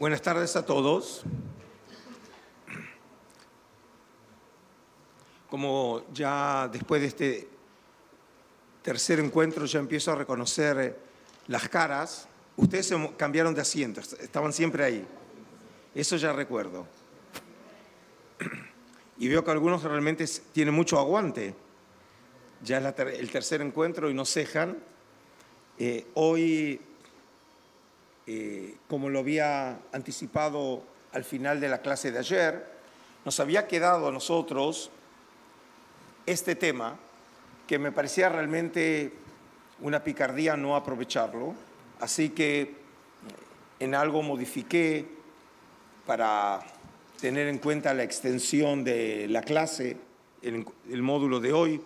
Buenas tardes a todos. Como ya después de este tercer encuentro ya empiezo a reconocer las caras, ustedes se cambiaron de asiento, estaban siempre ahí. Eso ya recuerdo. Y veo que algunos realmente tienen mucho aguante. Ya es el tercer encuentro y no cejan. Hoy... como lo había anticipado al final de la clase de ayer, nos había quedado a nosotros este tema que me parecía realmente una picardía no aprovecharlo, así que en algo modifiqué para tener en cuenta la extensión de la clase, el módulo de hoy,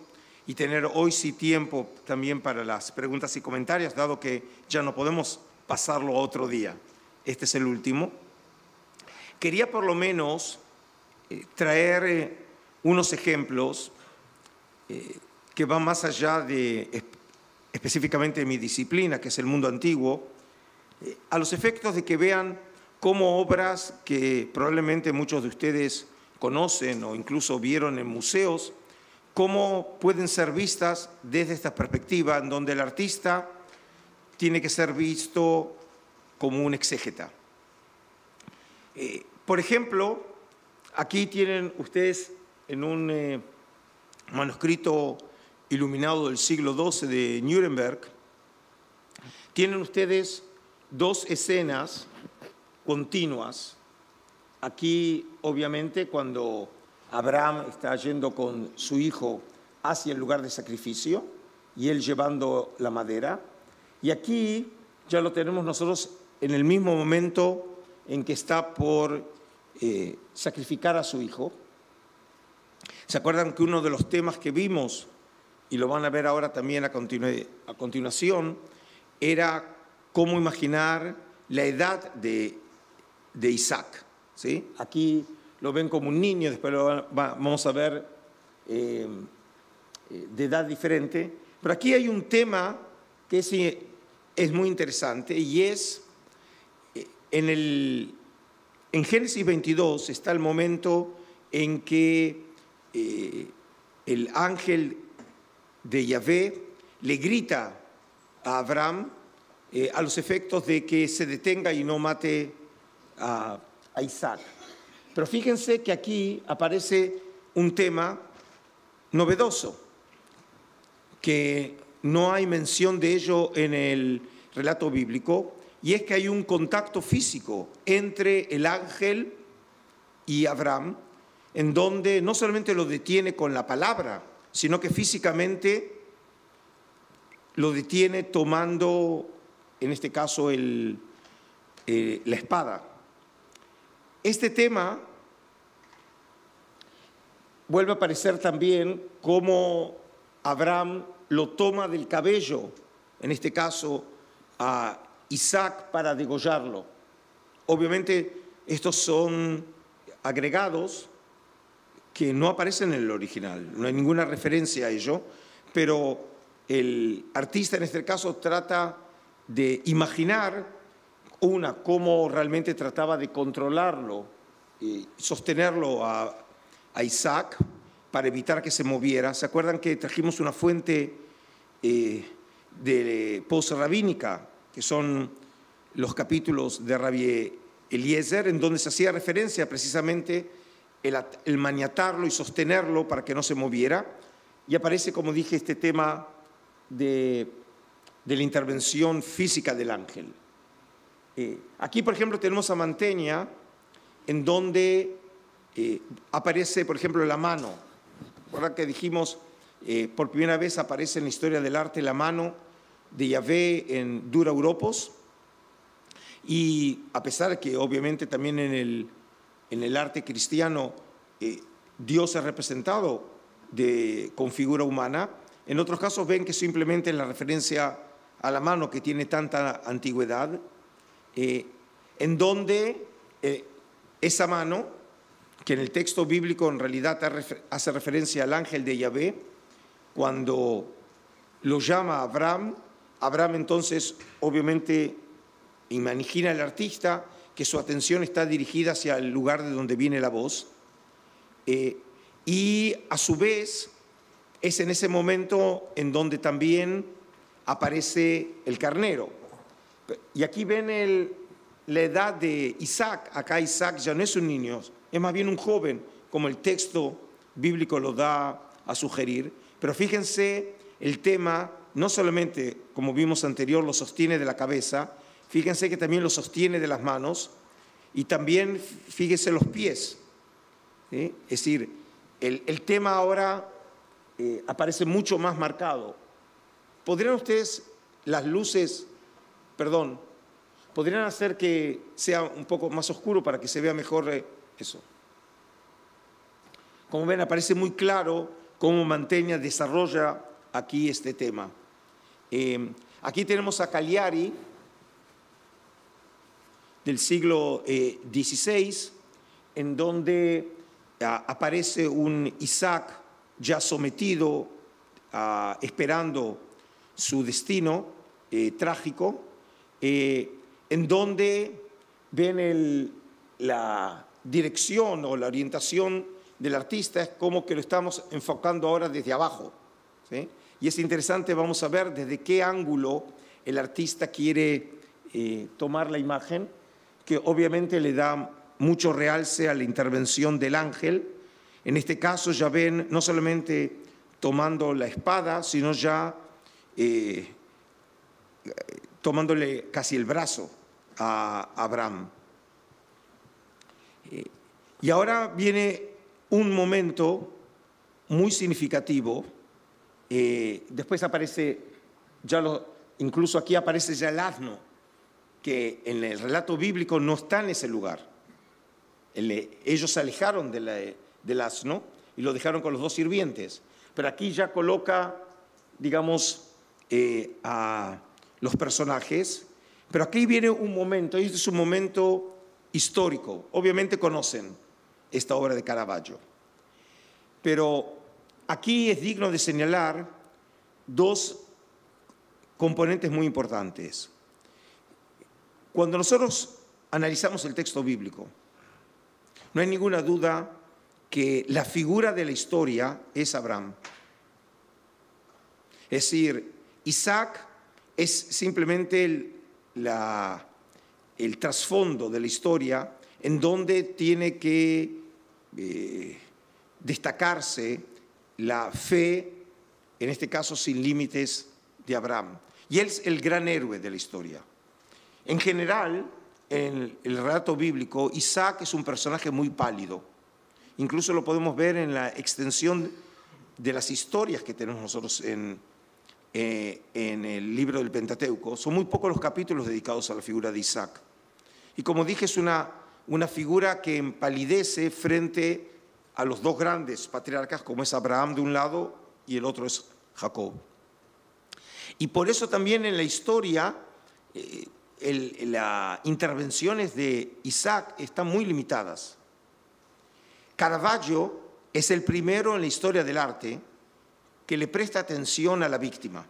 y tener hoy sí tiempo también para las preguntas y comentarios, dado que ya no podemos pasarlo a otro día. Este es el último. Quería por lo menos traer unos ejemplos que van más allá de específicamente de mi disciplina, que es el mundo antiguo, a los efectos de que vean cómo obras que probablemente muchos de ustedes conocen o incluso vieron en museos, cómo pueden ser vistas desde esta perspectiva en donde el artista tiene que ser visto como un exégeta. Por ejemplo, aquí tienen ustedes en un manuscrito iluminado del siglo XII de Núremberg, tienen ustedes dos escenas continuas. Aquí, obviamente, cuando Abraham está yendo con su hijo hacia el lugar de sacrificio y él llevando la madera. Y aquí ya lo tenemos nosotros en el mismo momento en que está por sacrificar a su hijo. ¿Se acuerdan que uno de los temas que vimos, y lo van a ver ahora también a continuación, era cómo imaginar la edad de Isaac? ¿Sí? Aquí lo ven como un niño, después lo vamos a ver de edad diferente. Pero aquí hay un tema que es muy interesante y es, en Génesis 22 está el momento en que el ángel de Yahvé le grita a Abraham a los efectos de que se detenga y no mate a Isaac. Pero fíjense que aquí aparece un tema novedoso, que no hay mención de ello en el relato bíblico, y es que hay un contacto físico entre el ángel y Abraham, en donde no solamente lo detiene con la palabra, sino que físicamente lo detiene tomando, en este caso, la espada. Este tema vuelve a aparecer también como Abraham lo toma del cabello, en este caso a Isaac, para degollarlo. Obviamente estos son agregados que no aparecen en el original, no hay ninguna referencia a ello, pero el artista en este caso trata de imaginar cómo realmente trataba de controlarlo, sostenerlo a Isaac para evitar que se moviera. ¿Se acuerdan que trajimos una fuente de post-rabínica, que son los capítulos de Rabí Eliezer, en donde se hacía referencia precisamente el maniatarlo y sostenerlo para que no se moviera? Y aparece, como dije, este tema de la intervención física del ángel. Aquí, por ejemplo, tenemos a Mantegna, en donde aparece, por ejemplo, la mano. ¿Recuerdan que dijimos, por primera vez aparece en la historia del arte la mano de Yahvé en Dura Europos? Y a pesar que obviamente también en el arte cristiano Dios es representado con figura humana, en otros casos ven que simplemente en la referencia a la mano, que tiene tanta antigüedad, en donde esa mano, que en el texto bíblico en realidad hace referencia al ángel de Yahvé, cuando lo llama a Abraham, entonces obviamente imagina el artista que su atención está dirigida hacia el lugar de donde viene la voz, y a su vez es en ese momento en donde también aparece el carnero. Y aquí ven la edad de Isaac. Acá Isaac ya no es un niño, es más bien un joven, como el texto bíblico lo da a sugerir. Pero fíjense, el tema no solamente, como vimos anterior, lo sostiene de la cabeza, fíjense que también lo sostiene de las manos y también fíjense los pies. ¿Sí? Es decir, el tema ahora aparece mucho más marcado. ¿Podrían ustedes las luces, perdón, podrían hacer que sea un poco más oscuro para que se vea mejor eso? Como ven, aparece muy claro cómo Mantegna desarrolla aquí este tema. Aquí tenemos a Cagliari, del siglo XVI, en donde aparece un Isaac ya sometido, esperando su destino trágico, en donde ven la dirección o la orientación del artista es como que lo estamos enfocando ahora desde abajo. ¿Sí? Y es interesante, vamos a ver desde qué ángulo el artista quiere tomar la imagen, que obviamente le da mucho realce a la intervención del ángel. En este caso ya ven, no solamente tomando la espada, sino ya tomándole casi el brazo a Abraham. Y ahora viene un momento muy significativo. Después aparece, ya incluso aquí aparece ya el asno, que en el relato bíblico no está en ese lugar. Ellos se alejaron del asno y lo dejaron con los dos sirvientes. Pero aquí ya coloca, digamos, a los personajes. Pero aquí viene un momento, y este es un momento histórico. Obviamente conocen esta obra de Caravaggio. Pero aquí es digno de señalar dos componentes muy importantes. Cuando nosotros analizamos el texto bíblico, no hay ninguna duda que la figura de la historia es Abraham. Es decir, Isaac es simplemente el trasfondo de la historia en donde tiene que destacarse la fe, en este caso sin límites, de Abraham. Y él es el gran héroe de la historia. En general, en el relato bíblico, Isaac es un personaje muy pálido. Incluso lo podemos ver en la extensión de las historias que tenemos nosotros en el libro del Pentateuco. Son muy pocos los capítulos dedicados a la figura de Isaac. Y como dije, es una figura que empalidece frente a los dos grandes patriarcas, como es Abraham de un lado y el otro es Jacob. Y por eso también en la historia las intervenciones de Isaac están muy limitadas. Caravaggio es el primero en la historia del arte que le presta atención a la víctima.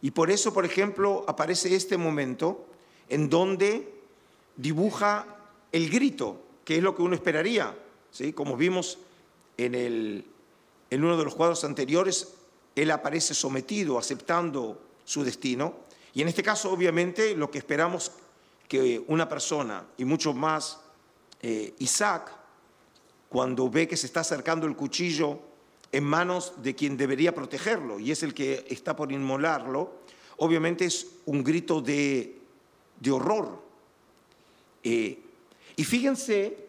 Y por eso, por ejemplo, aparece este momento en donde dibuja el grito, que es lo que uno esperaría. ¿Sí? Como vimos en uno de los cuadros anteriores, él aparece sometido, aceptando su destino. Y en este caso, obviamente, lo que esperamos que una persona, y mucho más Isaac, cuando ve que se está acercando el cuchillo en manos de quien debería protegerlo, y es el que está por inmolarlo, obviamente es un grito de horror. Y fíjense,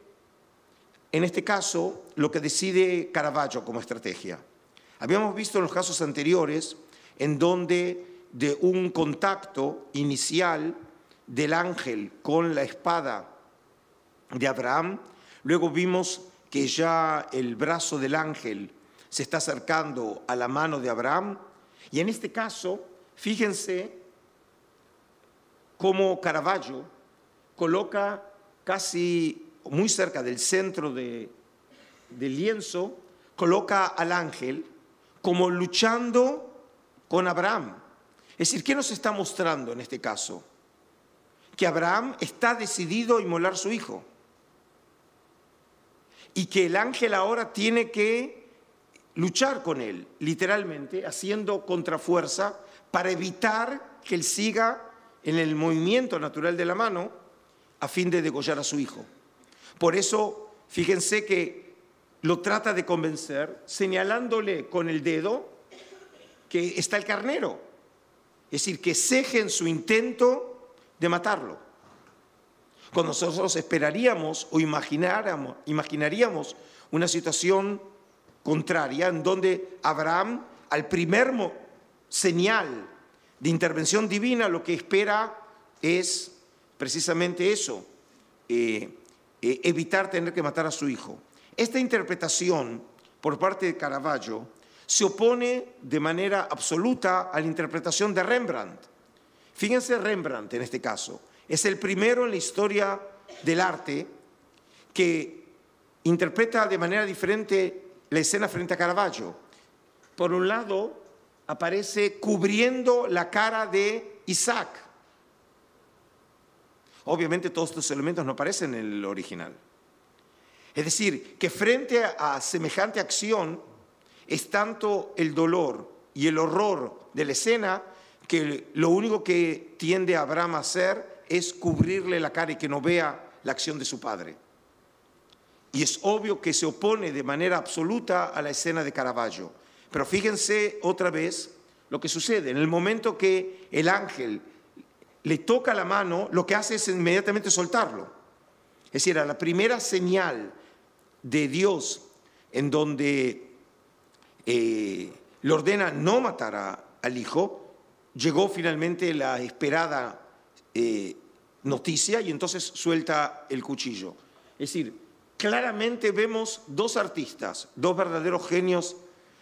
en este caso, lo que decide Caravaggio como estrategia. Habíamos visto en los casos anteriores en donde de un contacto inicial del ángel con la espada de Abraham, luego vimos que ya el brazo del ángel se está acercando a la mano de Abraham, y en este caso, fíjense cómo Caravaggio coloca casi muy cerca del centro del lienzo, coloca al ángel como luchando con Abraham. Es decir, ¿qué nos está mostrando en este caso? que Abraham está decidido a inmolar a su hijo y que el ángel ahora tiene que luchar con él, literalmente, haciendo contrafuerza para evitar que él siga en el movimiento natural de la mano a fin de degollar a su hijo. Por eso, fíjense que lo trata de convencer señalándole con el dedo que está el carnero, es decir, que cejen su intento de matarlo. Cuando nosotros esperaríamos o imaginaríamos una situación contraria en donde Abraham, al primer señal de intervención divina, lo que espera es precisamente eso, evitar tener que matar a su hijo. Esta interpretación por parte de Caravaggio se opone de manera absoluta a la interpretación de Rembrandt. Fíjense, Rembrandt en este caso es el primero en la historia del arte que interpreta de manera diferente la escena frente a Caravaggio. Por un lado aparece cubriendo la cara de Isaac. Obviamente todos estos elementos no aparecen en el original. Es decir, que frente a semejante acción es tanto el dolor y el horror de la escena que lo único que tiende Abraham a hacer es cubrirle la cara y que no vea la acción de su padre. Y es obvio que se opone de manera absoluta a la escena de Caravaggio. Pero fíjense otra vez lo que sucede. En el momento que el ángel le toca la mano, lo que hace es inmediatamente soltarlo. Es decir, a la primera señal de Dios en donde le ordena no matar al hijo, llegó finalmente la esperada noticia y entonces suelta el cuchillo. Es decir, claramente vemos dos artistas, dos verdaderos genios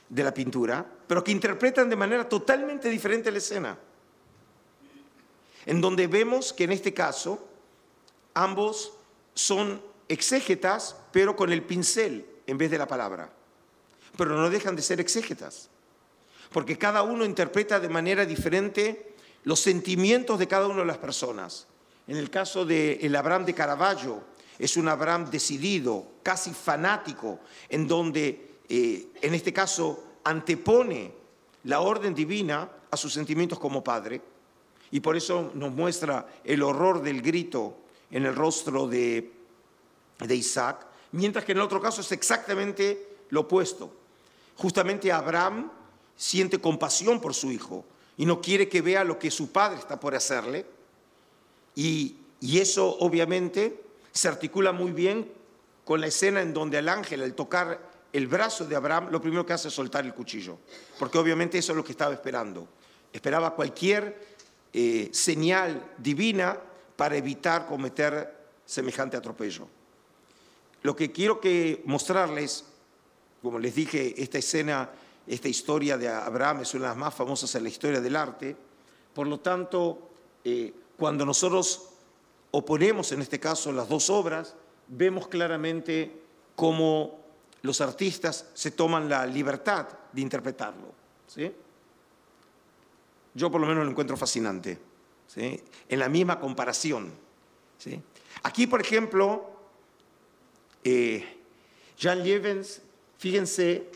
de la pintura, pero que interpretan de manera totalmente diferente la escena, en donde vemos que en este caso ambos son exégetas, pero con el pincel en vez de la palabra. Pero no dejan de ser exégetas, porque cada uno interpreta de manera diferente los sentimientos de cada una de las personas. En el caso del Abraham de Caravaggio, es un Abraham decidido, casi fanático, en donde, en este caso, antepone la orden divina a sus sentimientos como padre. Y por eso nos muestra el horror del grito en el rostro de Isaac, mientras que en el otro caso es exactamente lo opuesto. Justamente Abraham siente compasión por su hijo y no quiere que vea lo que su padre está por hacerle, y eso obviamente se articula muy bien con la escena en donde el ángel, al tocar el brazo de Abraham, lo primero que hace es soltar el cuchillo, porque obviamente eso es lo que estaba esperando. Esperaba cualquier señal divina para evitar cometer semejante atropello. Lo que quiero mostrarles, como les dije, esta escena, esta historia de Abraham es una de las más famosas en la historia del arte. Por lo tanto, cuando nosotros oponemos en este caso las dos obras, vemos claramente cómo los artistas se toman la libertad de interpretarlo, ¿sí? Yo por lo menos lo encuentro fascinante, ¿sí? En la misma comparación, ¿sí? Aquí, por ejemplo, Jan Lievens, fíjense,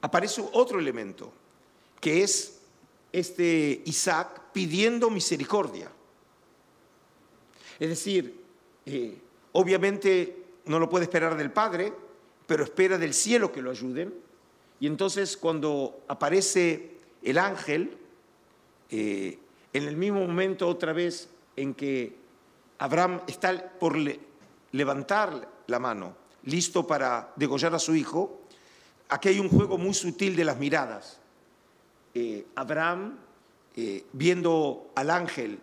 aparece otro elemento, que es este Isaac pidiendo misericordia. Es decir, obviamente no lo puede esperar del padre, pero espera del cielo que lo ayuden. Y entonces cuando aparece el ángel, en el mismo momento otra vez en que Abraham está por levantar la mano, listo para degollar a su hijo, aquí hay un juego muy sutil de las miradas. Abraham, viendo al ángel,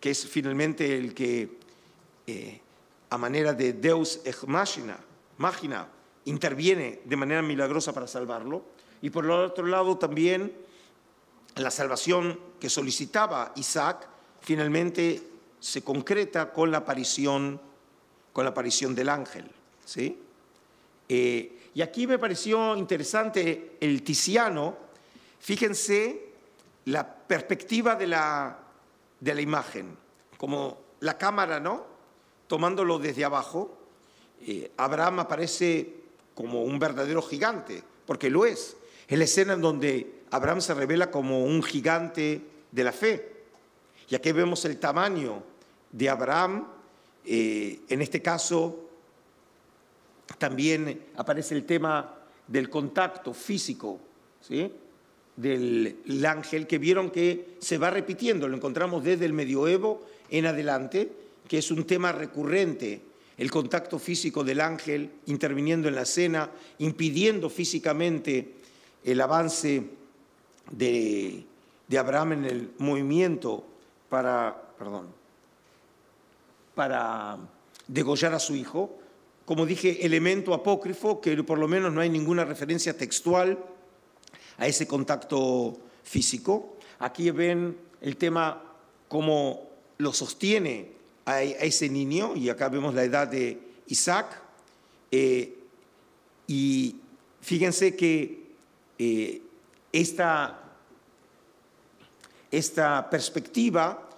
que es finalmente el que, a manera de Deus ex machina, interviene de manera milagrosa para salvarlo, y por el otro lado también la salvación que solicitaba Isaac finalmente se concreta con la aparición, del ángel, ¿sí? Y aquí me pareció interesante el Tiziano. Fíjense la perspectiva de la imagen, como la cámara, ¿no?, tomándolo desde abajo. Abraham aparece como un verdadero gigante, porque lo es. Es la escena en donde Abraham se revela como un gigante de la fe. Y aquí vemos el tamaño de Abraham. En este caso también aparece el tema del contacto físico, ¿sí?, del ángel, que vieron que se va repitiendo, lo encontramos desde el medioevo en adelante, que es un tema recurrente, el contacto físico del ángel interviniendo en la escena, impidiendo físicamente el avance de Abraham en el movimiento para degollar a su hijo. Como dije, elemento apócrifo, que por lo menos no hay ninguna referencia textual a ese contacto físico. Aquí ven el tema cómo lo sostiene a ese niño, y acá vemos la edad de Isaac. Y fíjense que esta perspectiva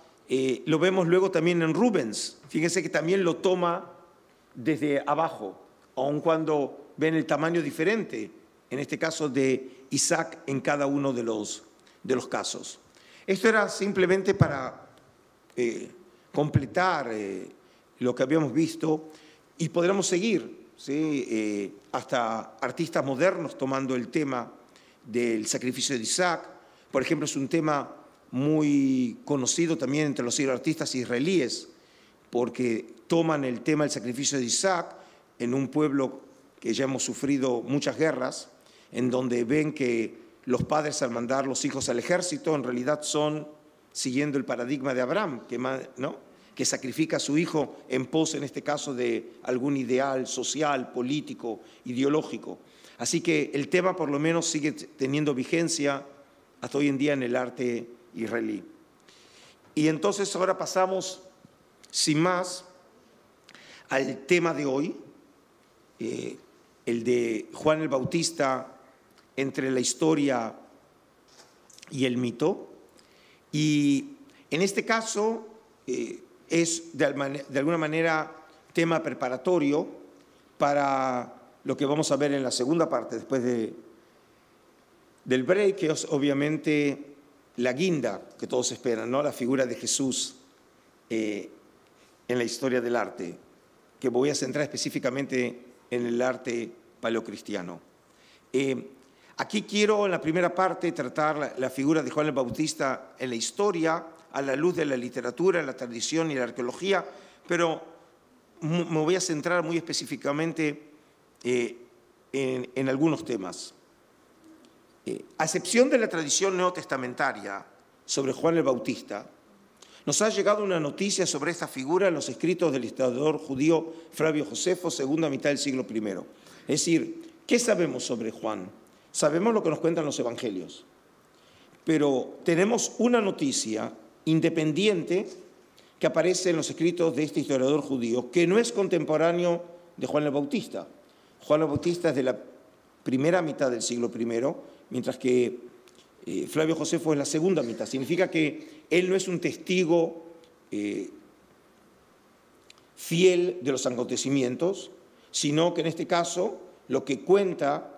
lo vemos luego también en Rubens. Fíjense que también lo toma desde abajo, aun cuando ven el tamaño diferente, en este caso de Isaac, en cada uno de los casos. Esto era simplemente para completar lo que habíamos visto, y podríamos seguir, ¿sí?, hasta artistas modernos tomando el tema del sacrificio de Isaac. Por ejemplo, es un tema muy conocido también entre los artistas israelíes, porque toman el tema del sacrificio de Isaac en un pueblo que ya hemos sufrido muchas guerras, en donde ven que los padres, al mandar los hijos al ejército, en realidad son siguiendo el paradigma de Abraham, que sacrifica a su hijo en pos, en este caso, de algún ideal social, político, ideológico. Así que el tema por lo menos sigue teniendo vigencia hasta hoy en día en el arte israelí. Y entonces ahora pasamos, sin más, al tema de hoy, el de Juan el Bautista entre la historia y el mito. Y en este caso es de alguna manera tema preparatorio para lo que vamos a ver en la segunda parte, después del break, que es obviamente la guinda que todos esperan, ¿no?, la figura de Jesús en la historia del arte, que voy a centrar específicamente en el arte paleocristiano. Aquí quiero, en la primera parte, tratar la figura de Juan el Bautista en la historia, a la luz de la literatura, la tradición y la arqueología, pero me voy a centrar muy específicamente en algunos temas. A excepción de la tradición neotestamentaria sobre Juan el Bautista, nos ha llegado una noticia sobre esta figura en los escritos del historiador judío Flavio Josefo, segunda mitad del siglo I. Es decir, ¿qué sabemos sobre Juan? Sabemos lo que nos cuentan los evangelios, pero tenemos una noticia independiente que aparece en los escritos de este historiador judío, que no es contemporáneo de Juan el Bautista. Juan el Bautista es de la primera mitad del siglo I, mientras que Flavio Josefo es la segunda mitad. Significa que él no es un testigo fiel de los acontecimientos, sino que en este caso lo que cuenta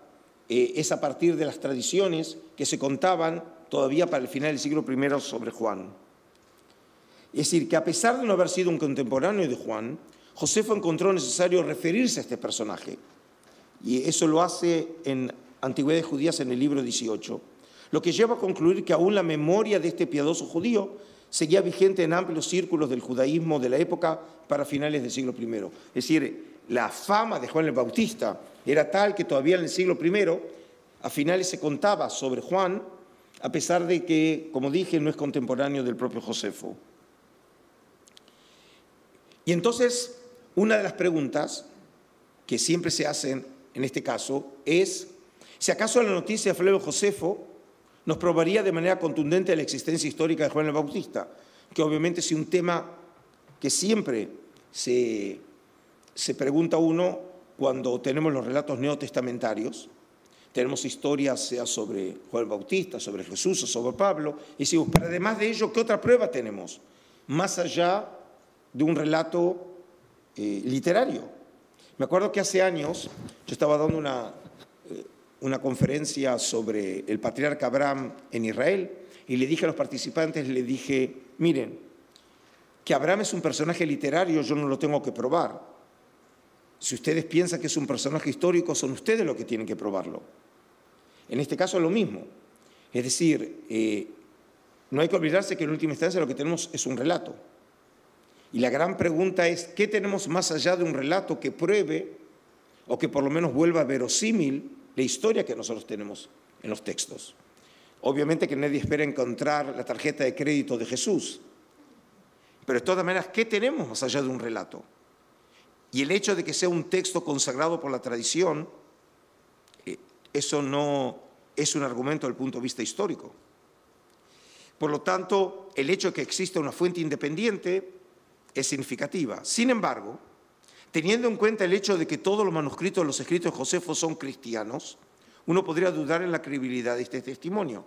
es a partir de las tradiciones que se contaban todavía para el final del siglo I sobre Juan. Es decir, que a pesar de no haber sido un contemporáneo de Juan, Josefo encontró necesario referirse a este personaje, y eso lo hace en Antigüedades Judías, en el libro 18. Lo que lleva a concluir que aún la memoria de este piadoso judío seguía vigente en amplios círculos del judaísmo de la época para finales del siglo I. Es decir, la fama de Juan el Bautista era tal que todavía en el siglo I, a finales, se contaba sobre Juan, a pesar de que, como dije, no es contemporáneo del propio Josefo. Y entonces, una de las preguntas que siempre se hacen en este caso es si acaso la noticia de Flavio Josefo nos probaría de manera contundente la existencia histórica de Juan el Bautista, que obviamente es un tema que siempre se pregunta uno cuando tenemos los relatos neotestamentarios, Tenemos historias, sea sobre Juan Bautista, sobre Jesús o sobre Pablo. Y decimos, pero además de ello, ¿qué otra prueba tenemos? Más allá de un relato literario. Me acuerdo que hace años yo estaba dando una conferencia sobre el patriarca Abraham en Israel y le dije a los participantes, le dije, miren, que Abraham es un personaje literario, yo no lo tengo que probar. Si ustedes piensan que es un personaje histórico, son ustedes los que tienen que probarlo. En este caso es lo mismo. Es decir, no hay que olvidarse que en última instancia lo que tenemos es un relato. Y la gran pregunta es, ¿qué tenemos más allá de un relato que pruebe o que por lo menos vuelva verosímil la historia que nosotros tenemos en los textos? Obviamente que nadie espera encontrar la tarjeta de crédito de Jesús, pero de todas maneras, ¿qué tenemos más allá de un relato? Y el hecho de que sea un texto consagrado por la tradición, eso no es un argumento desde el punto de vista histórico. Por lo tanto, el hecho de que exista una fuente independiente es significativa. Sin embargo, teniendo en cuenta el hecho de que todos los manuscritos de los escritos de Josefo son cristianos, uno podría dudar en la credibilidad de este testimonio.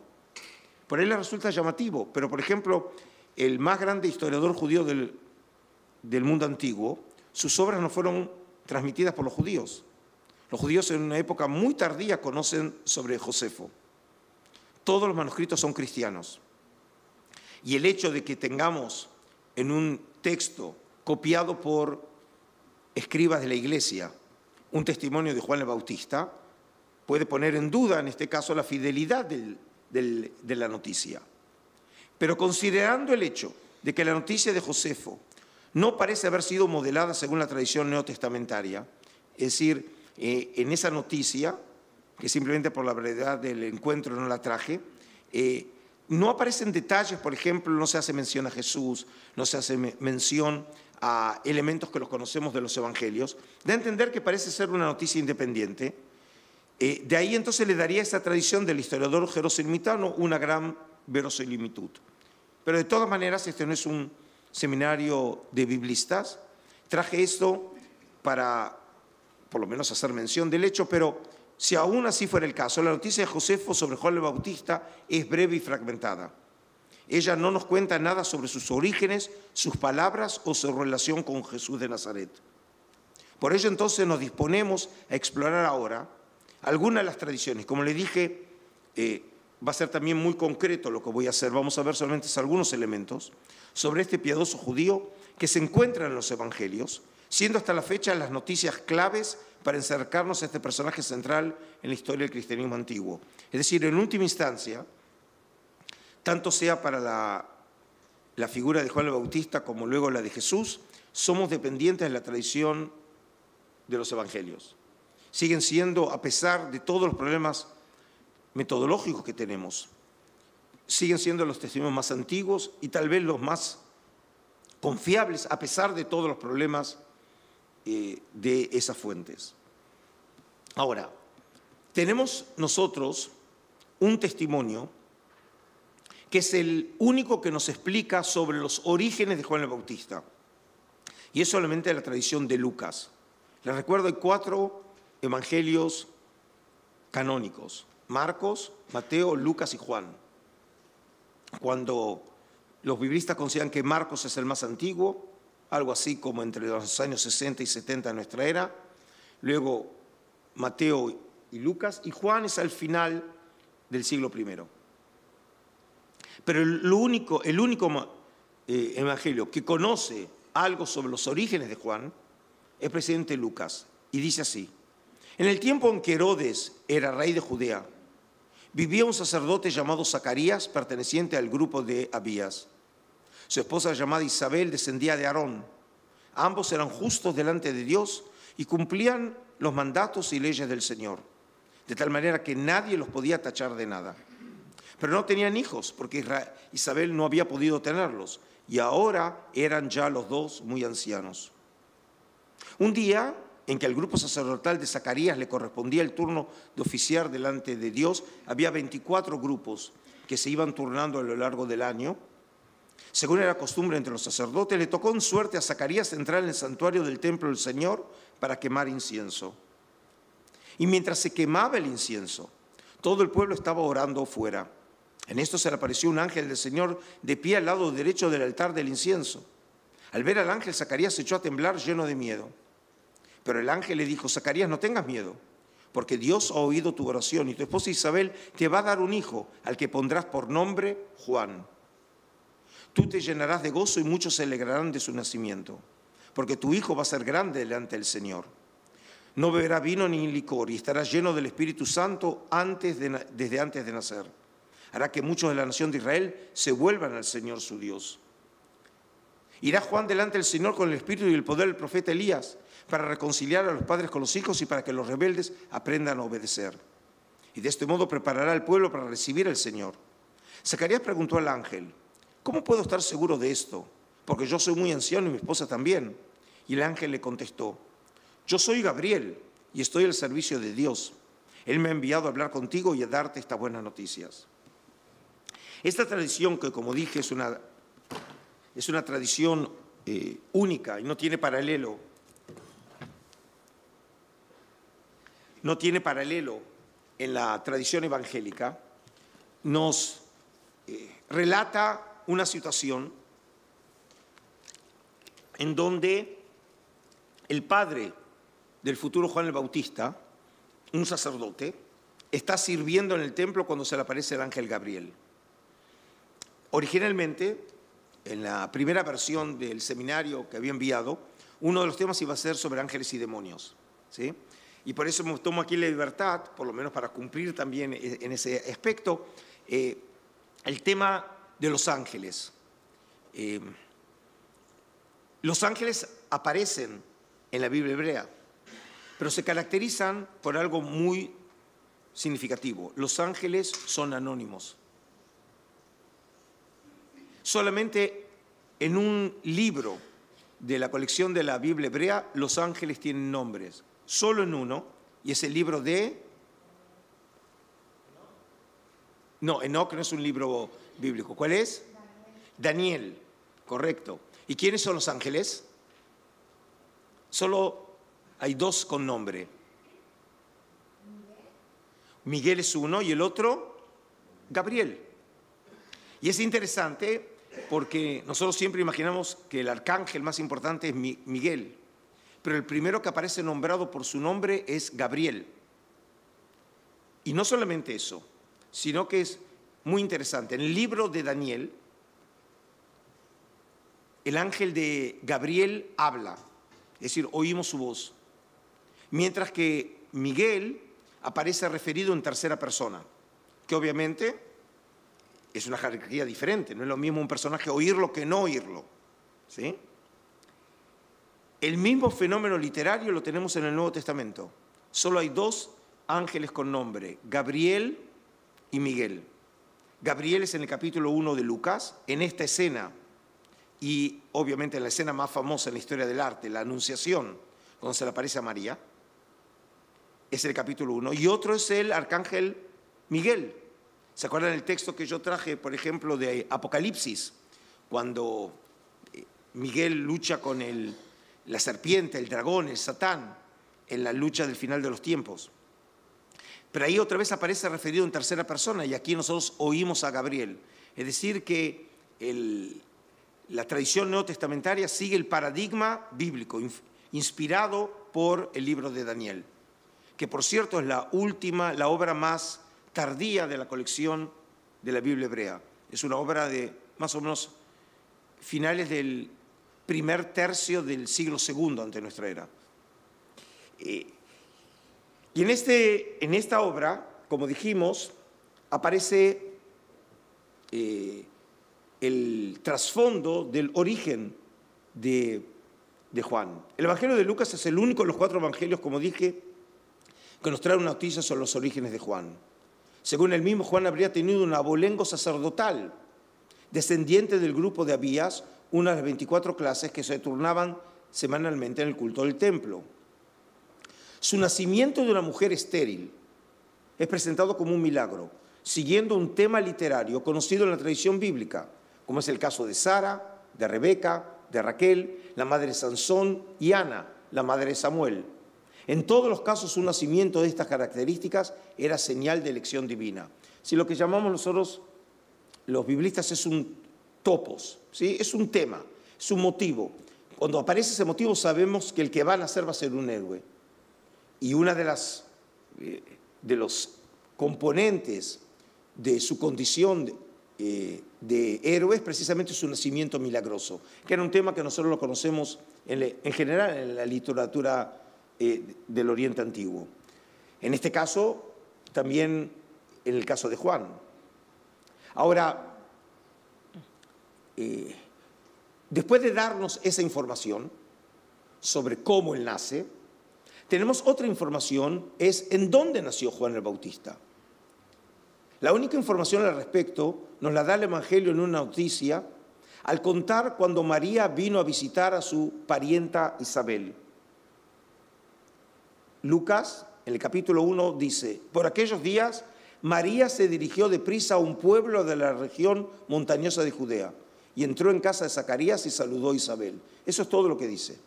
Por ahí le resulta llamativo, pero por ejemplo, el más grande historiador judío del mundo antiguo, sus obras no fueron transmitidas por los judíos. Los judíos en una época muy tardía conocen sobre Josefo. Todos los manuscritos son cristianos. Y el hecho de que tengamos en un texto copiado por escribas de la iglesia un testimonio de Juan el Bautista puede poner en duda, en este caso, la fidelidad de la noticia. Pero considerando el hecho de que la noticia de Josefo no parece haber sido modelada según la tradición neotestamentaria, es decir, en esa noticia, que simplemente por la brevedad del encuentro no la traje, no aparecen detalles, por ejemplo, no se hace mención a Jesús, no se hace mención a elementos que los conocemos de los evangelios, da a entender que parece ser una noticia independiente. De ahí entonces le daría esa tradición del historiador jerosolimitano una gran verosimilitud. Pero de todas maneras, este no es un seminario de biblistas. Traje esto para, por lo menos, hacer mención del hecho, pero si aún así fuera el caso, la noticia de Josefo sobre Juan el Bautista es breve y fragmentada. Ella no nos cuenta nada sobre sus orígenes, sus palabras o su relación con Jesús de Nazaret. Por ello, entonces, nos disponemos a explorar ahora algunas de las tradiciones. Como le dije, va a ser también muy concreto lo que voy a hacer. Vamos a ver solamente algunos elementos sobre este piadoso judío que se encuentra en los evangelios, siendo hasta la fecha las noticias claves para acercarnos a este personaje central en la historia del cristianismo antiguo. Es decir, en última instancia, tanto sea para la figura de Juan el Bautista como luego la de Jesús, somos dependientes de la tradición de los evangelios. Siguen siendo, a pesar de todos los problemas metodológicos que tenemos, siguen siendo los testimonios más antiguos y tal vez los más confiables, a pesar de todos los problemas de esas fuentes. Ahora, tenemos nosotros un testimonio que es el único que nos explica sobre los orígenes de Juan el Bautista, y es solamente la tradición de Lucas. Les recuerdo, hay 4 evangelios canónicos: Marcos, Mateo, Lucas y Juan. Cuando los biblistas consideran que Marcos es el más antiguo, algo así como entre los años 60 y 70 de nuestra era, luego Mateo y Lucas, y Juan es al final del siglo I. Pero el único evangelio que conoce algo sobre los orígenes de Juan es precisamente Lucas, y dice así: en el tiempo en que Herodes era rey de Judea, vivía un sacerdote llamado Zacarías, perteneciente al grupo de Abías. Su esposa, llamada Isabel, descendía de Aarón. Ambos eran justos delante de Dios y cumplían los mandatos y leyes del Señor, de tal manera que nadie los podía tachar de nada. Pero no tenían hijos, porque Isabel no había podido tenerlos, y ahora eran ya los dos muy ancianos. Un día en que al grupo sacerdotal de Zacarías le correspondía el turno de oficiar delante de Dios, había 24 grupos que se iban turnando a lo largo del año. Según era costumbre entre los sacerdotes, le tocó en suerte a Zacarías entrar en el santuario del templo del Señor para quemar incienso. Y mientras se quemaba el incienso, todo el pueblo estaba orando fuera. En esto se le apareció un ángel del Señor de pie al lado derecho del altar del incienso. Al ver al ángel, Zacarías se echó a temblar lleno de miedo. Pero el ángel le dijo: Zacarías, no tengas miedo, porque Dios ha oído tu oración y tu esposa Isabel te va a dar un hijo, al que pondrás por nombre Juan. Tú te llenarás de gozo y muchos se alegrarán de su nacimiento, porque tu hijo va a ser grande delante del Señor. No beberá vino ni licor y estará lleno del Espíritu Santo desde antes de nacer. Hará que muchos de la nación de Israel se vuelvan al Señor su Dios. Irá Juan delante del Señor con el espíritu y el poder del profeta Elías, para reconciliar a los padres con los hijos y para que los rebeldes aprendan a obedecer. Y de este modo preparará al pueblo para recibir al Señor. Zacarías preguntó al ángel: ¿cómo puedo estar seguro de esto? Porque yo soy muy anciano y mi esposa también. Y el ángel le contestó: yo soy Gabriel y estoy al servicio de Dios. Él me ha enviado a hablar contigo y a darte estas buenas noticias. Esta tradición, que como dije es una tradición única y no tiene paralelo. No tiene paralelo en la tradición evangélica, nos relata una situación en donde el padre del futuro Juan el Bautista, un sacerdote, está sirviendo en el templo cuando se le aparece el ángel Gabriel. Originalmente, en la primera versión del seminario que había enviado, uno de los temas iba a ser sobre ángeles y demonios, ¿sí? Y por eso me tomo aquí la libertad, por lo menos para cumplir también en ese aspecto, el tema de los ángeles. Los ángeles aparecen en la Biblia hebrea, pero se caracterizan por algo muy significativo. Los ángeles son anónimos. Solamente en un libro de la colección de la Biblia hebrea, los ángeles tienen nombres. Solo en uno, y es el libro de... No, Enoch no es un libro bíblico. ¿Cuál es? Daniel, correcto. ¿Y quiénes son los ángeles? Solo hay dos con nombre. Miguel es uno y el otro, Gabriel. Y es interesante porque nosotros siempre imaginamos que el arcángel más importante es Miguel. Pero el primero que aparece nombrado por su nombre es Gabriel. Y no solamente eso, sino que es muy interesante. En el libro de Daniel, el ángel de Gabriel habla, es decir, oímos su voz. Mientras que Miguel aparece referido en tercera persona, que obviamente es una jerarquía diferente. No es lo mismo un personaje oírlo que no oírlo, ¿sí? El mismo fenómeno literario lo tenemos en el Nuevo Testamento. Solo hay dos ángeles con nombre, Gabriel y Miguel. Gabriel es en el capítulo 1 de Lucas, en esta escena, y obviamente en la escena más famosa en la historia del arte, la Anunciación, cuando se le aparece a María, es el capítulo 1. Y otro es el arcángel Miguel. ¿Se acuerdan el texto que yo traje, por ejemplo, de Apocalipsis? Cuando Miguel lucha con la serpiente, el dragón, el Satán, en la lucha del final de los tiempos. Pero ahí otra vez aparece referido en tercera persona y aquí nosotros oímos a Gabriel. Es decir que la tradición neotestamentaria sigue el paradigma bíblico, inspirado por el libro de Daniel, que por cierto es la obra más tardía de la colección de la Biblia hebrea. Es una obra de más o menos finales del primer tercio del siglo II ante nuestra era. Y en esta obra, como dijimos, aparece el trasfondo del origen de Juan. El Evangelio de Lucas es el único de los cuatro evangelios, como dije, que nos trae una noticia sobre los orígenes de Juan. Según el mismo, Juan habría tenido un abolengo sacerdotal, descendiente del grupo de Abías, una de las 24 clases que se turnaban semanalmente en el culto del templo. Su nacimiento de una mujer estéril es presentado como un milagro, siguiendo un tema literario conocido en la tradición bíblica, como es el caso de Sara, de Rebeca, de Raquel, la madre de Sansón, y Ana, la madre de Samuel. En todos los casos, un nacimiento de estas características era señal de elección divina. Si lo que llamamos nosotros los biblistas es un topos, ¿sí? Es un tema, es un motivo. Cuando aparece ese motivo sabemos que el que va a nacer va a ser un héroe. Y una de las de los componentes de su condición de héroe es precisamente su nacimiento milagroso, que era un tema que nosotros lo conocemos en general en la literatura del Oriente Antiguo. En este caso, también en el caso de Juan. Ahora, después de darnos esa información sobre cómo él nace, tenemos otra información, es en dónde nació Juan el Bautista. La única información al respecto nos la da el Evangelio en una noticia al contar cuando María vino a visitar a su parienta Isabel. Lucas, en el capítulo 1, dice: por aquellos días María se dirigió deprisa a un pueblo de la región montañosa de Judea y entró en casa de Zacarías y saludó a Isabel. Eso es todo lo que dice.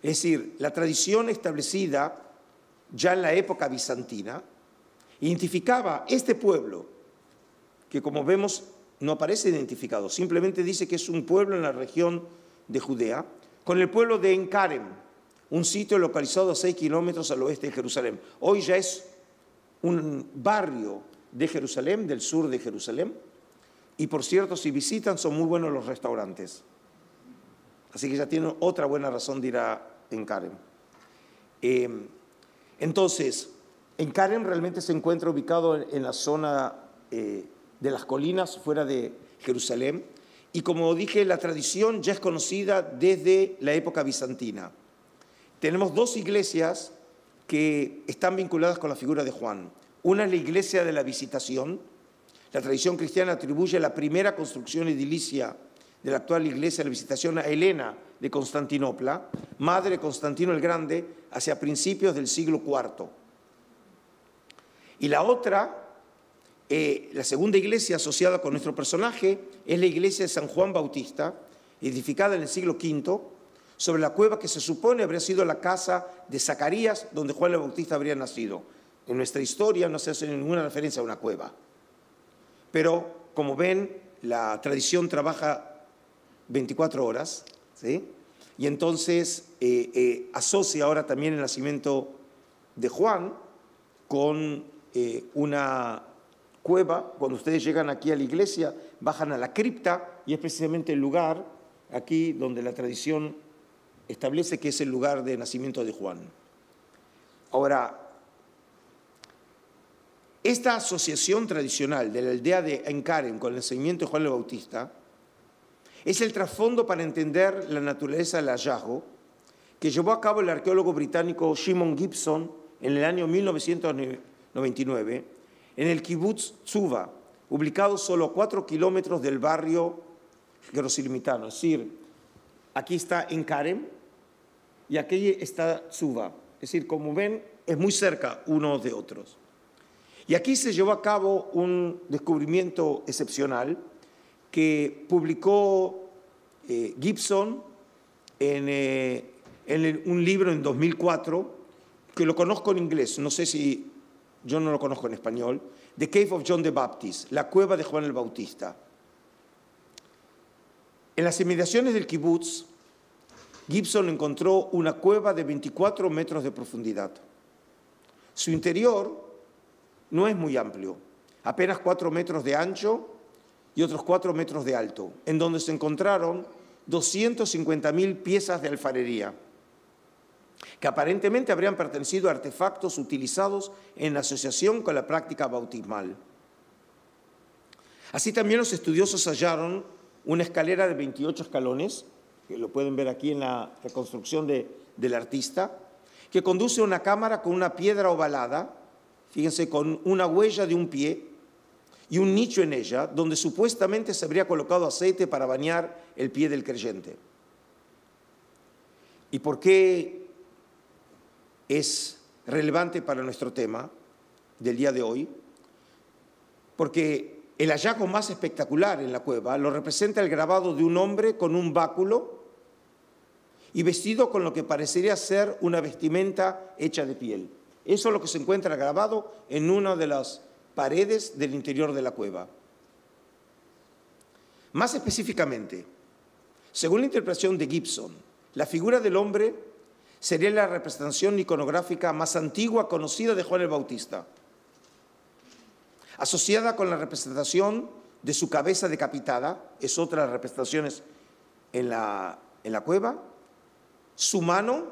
Es decir, la tradición establecida ya en la época bizantina identificaba este pueblo, que como vemos no aparece identificado, simplemente dice que es un pueblo en la región de Judea, con el pueblo de Ein Kerem, un sitio localizado a 6 kilómetros al oeste de Jerusalén. Hoy ya es un barrio de Jerusalén, del sur de Jerusalén, y por cierto, si visitan son muy buenos los restaurantes. Así que ya tienen otra buena razón de ir a Ein Kerem. Entonces, Ein Kerem realmente se encuentra ubicado en la zona de las colinas, fuera de Jerusalén. Y como dije, la tradición ya es conocida desde la época bizantina. Tenemos dos iglesias que están vinculadas con la figura de Juan. Una es la Iglesia de la Visitación. La tradición cristiana atribuye la primera construcción edilicia de la actual Iglesia de la Visitación a Helena de Constantinopla, madre de Constantino el Grande, hacia principios del siglo IV. Y la otra, la segunda iglesia asociada con nuestro personaje, es la Iglesia de San Juan Bautista, edificada en el siglo V, sobre la cueva que se supone habría sido la casa de Zacarías, donde Juan el Bautista habría nacido. En nuestra historia no se hace ninguna referencia a una cueva. Pero, como ven, la tradición trabaja 24 horas, ¿sí? Y entonces asocia ahora también el nacimiento de Juan con una cueva. Cuando ustedes llegan aquí a la iglesia, bajan a la cripta y es precisamente el lugar aquí donde la tradición establece que es el lugar de nacimiento de Juan. Ahora, esta asociación tradicional de la aldea de Ein Kerem con el nacimiento de Juan el Bautista es el trasfondo para entender la naturaleza del hallazgo que llevó a cabo el arqueólogo británico Shimon Gibson en el año 1999 en el Kibbutz Tzuba, ubicado solo a 4 kilómetros del barrio jerosolimitano. Es decir, aquí está Ein Kerem y aquí está Tzuba. Es decir, como ven, es muy cerca unos de otros. Y aquí se llevó a cabo un descubrimiento excepcional que publicó Gibson en un libro en 2004, que lo conozco en inglés, no sé si yo no lo conozco en español, The Cave of John the Baptist, la cueva de Juan el Bautista. En las inmediaciones del kibbutz, Gibson encontró una cueva de 24 metros de profundidad. Su interior no es muy amplio, apenas 4 metros de ancho y otros 4 metros de alto, en donde se encontraron 250.000 piezas de alfarería, que aparentemente habrían pertenecido a artefactos utilizados en asociación con la práctica bautismal. Así también los estudiosos hallaron una escalera de 28 escalones, que lo pueden ver aquí en la reconstrucción del artista, que conduce a una cámara con una piedra ovalada, fíjense, con una huella de un pie, y un nicho en ella donde supuestamente se habría colocado aceite para bañar el pie del creyente. ¿Y por qué es relevante para nuestro tema del día de hoy? Porque el hallazgo más espectacular en la cueva lo representa el grabado de un hombre con un báculo y vestido con lo que parecería ser una vestimenta hecha de piel. Eso es lo que se encuentra grabado en una de las paredes del interior de la cueva. Más específicamente, según la interpretación de Gibson, la figura del hombre sería la representación iconográfica más antigua conocida de Juan el Bautista, asociada con la representación de su cabeza decapitada, es otra de las representaciones en la cueva, su mano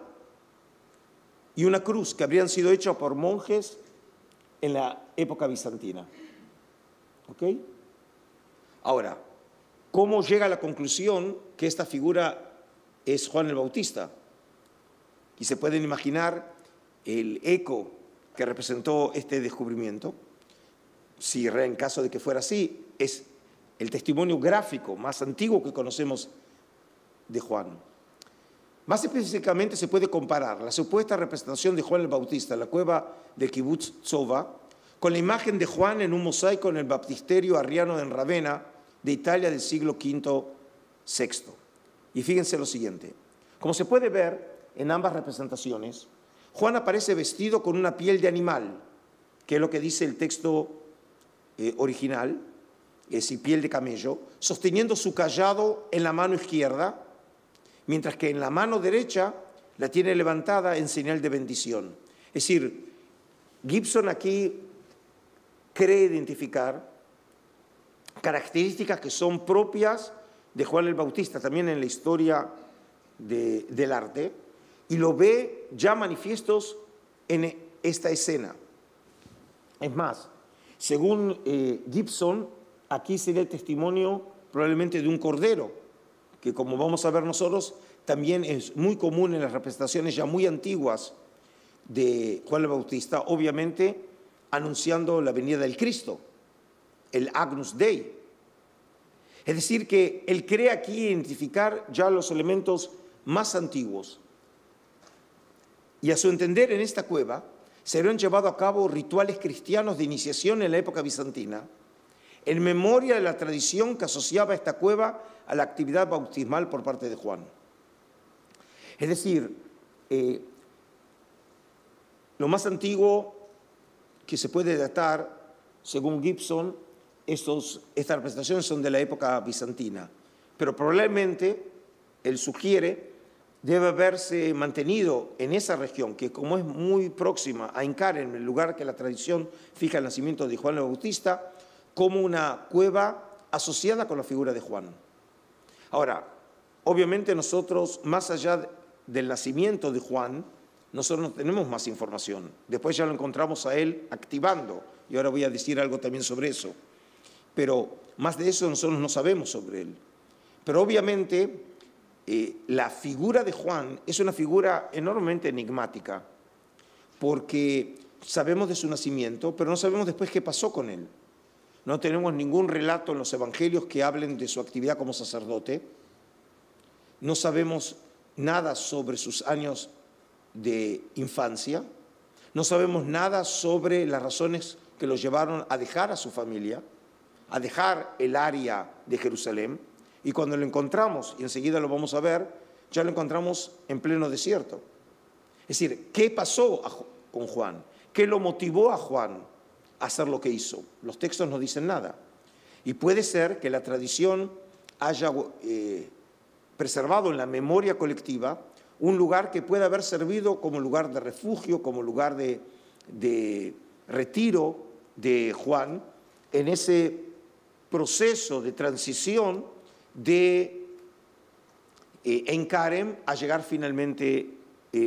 y una cruz que habrían sido hechas por monjes en la época bizantina. ¿Ok? Ahora, ¿cómo llega a la conclusión que esta figura es Juan el Bautista? Y se pueden imaginar el eco que representó este descubrimiento. Si en caso de que fuera así, es el testimonio gráfico más antiguo que conocemos de Juan. Más específicamente se puede comparar la supuesta representación de Juan el Bautista en la cueva de Kibbutz Tzuba con la imagen de Juan en un mosaico en el baptisterio arriano en Ravenna de Italia del siglo V-VI. Y fíjense lo siguiente, como se puede ver en ambas representaciones, Juan aparece vestido con una piel de animal, que es lo que dice el texto original, es decir, piel de camello, sosteniendo su cayado en la mano izquierda, mientras que en la mano derecha la tiene levantada en señal de bendición. Es decir, Gibson aquí cree identificar características que son propias de Juan el Bautista, también en la historia del arte, y lo ve ya manifiestos en esta escena. Es más, según Gibson, aquí sería el testimonio probablemente de un cordero, que como vamos a ver nosotros, también es muy común en las representaciones ya muy antiguas de Juan el Bautista, obviamente anunciando la venida del Cristo, el Agnus Dei. Es decir, que él cree aquí identificar ya los elementos más antiguos. Y a su entender, en esta cueva se habían llevado a cabo rituales cristianos de iniciación en la época bizantina, en memoria de la tradición que asociaba esta cueva a la actividad bautismal por parte de Juan. Es decir, lo más antiguo que se puede datar, según Gibson, estas representaciones son de la época bizantina, pero probablemente, él sugiere, debe haberse mantenido en esa región, que como es muy próxima a Ein Kerem, el lugar que la tradición fija el nacimiento de Juan el Bautista, como una cueva asociada con la figura de Juan. Ahora, obviamente nosotros, más allá del nacimiento de Juan, nosotros no tenemos más información. Después ya lo encontramos a él activando, y ahora voy a decir algo también sobre eso. Pero más de eso nosotros no sabemos sobre él. Pero obviamente la figura de Juan es una figura enormemente enigmática, porque sabemos de su nacimiento, pero no sabemos después qué pasó con él. No tenemos ningún relato en los evangelios que hablen de su actividad como sacerdote. No sabemos nada sobre sus años de infancia. No sabemos nada sobre las razones que lo llevaron a dejar a su familia, a dejar el área de Jerusalén. Y cuando lo encontramos, y enseguida lo vamos a ver, ya lo encontramos en pleno desierto. Es decir, ¿qué pasó con Juan? ¿Qué lo motivó a Juan a hacer lo que hizo? Los textos no dicen nada. Y puede ser que la tradición haya preservado en la memoria colectiva un lugar que pueda haber servido como lugar de refugio, como lugar de retiro de Juan en ese proceso de transición de Ein Kerem a llegar finalmente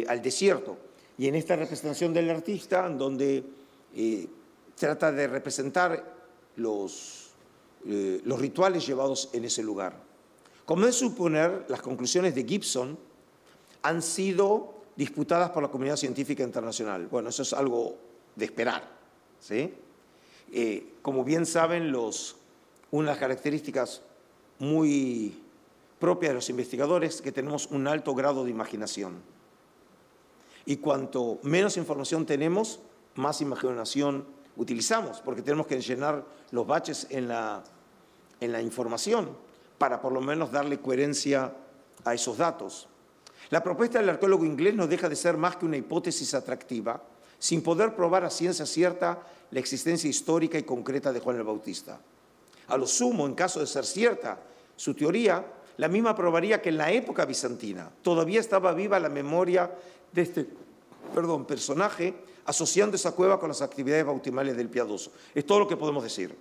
al desierto. Y en esta representación del artista, en donde trata de representar los rituales llevados en ese lugar. Como es suponer, las conclusiones de Gibson han sido disputadas por la comunidad científica internacional. Bueno, eso es algo de esperar, ¿sí? Como bien saben, una de las características muy propia de los investigadores, que tenemos un alto grado de imaginación. Y cuanto menos información tenemos, más imaginación utilizamos, porque tenemos que llenar los baches en la información para por lo menos darle coherencia a esos datos. La propuesta del arqueólogo inglés no deja de ser más que una hipótesis atractiva, sin poder probar a ciencia cierta la existencia histórica y concreta de Juan el Bautista. A lo sumo, en caso de ser cierta su teoría, la misma probaría que en la época bizantina todavía estaba viva la memoria de este personaje, asociando esa cueva con las actividades bautismales del piadoso. Es todo lo que podemos decir.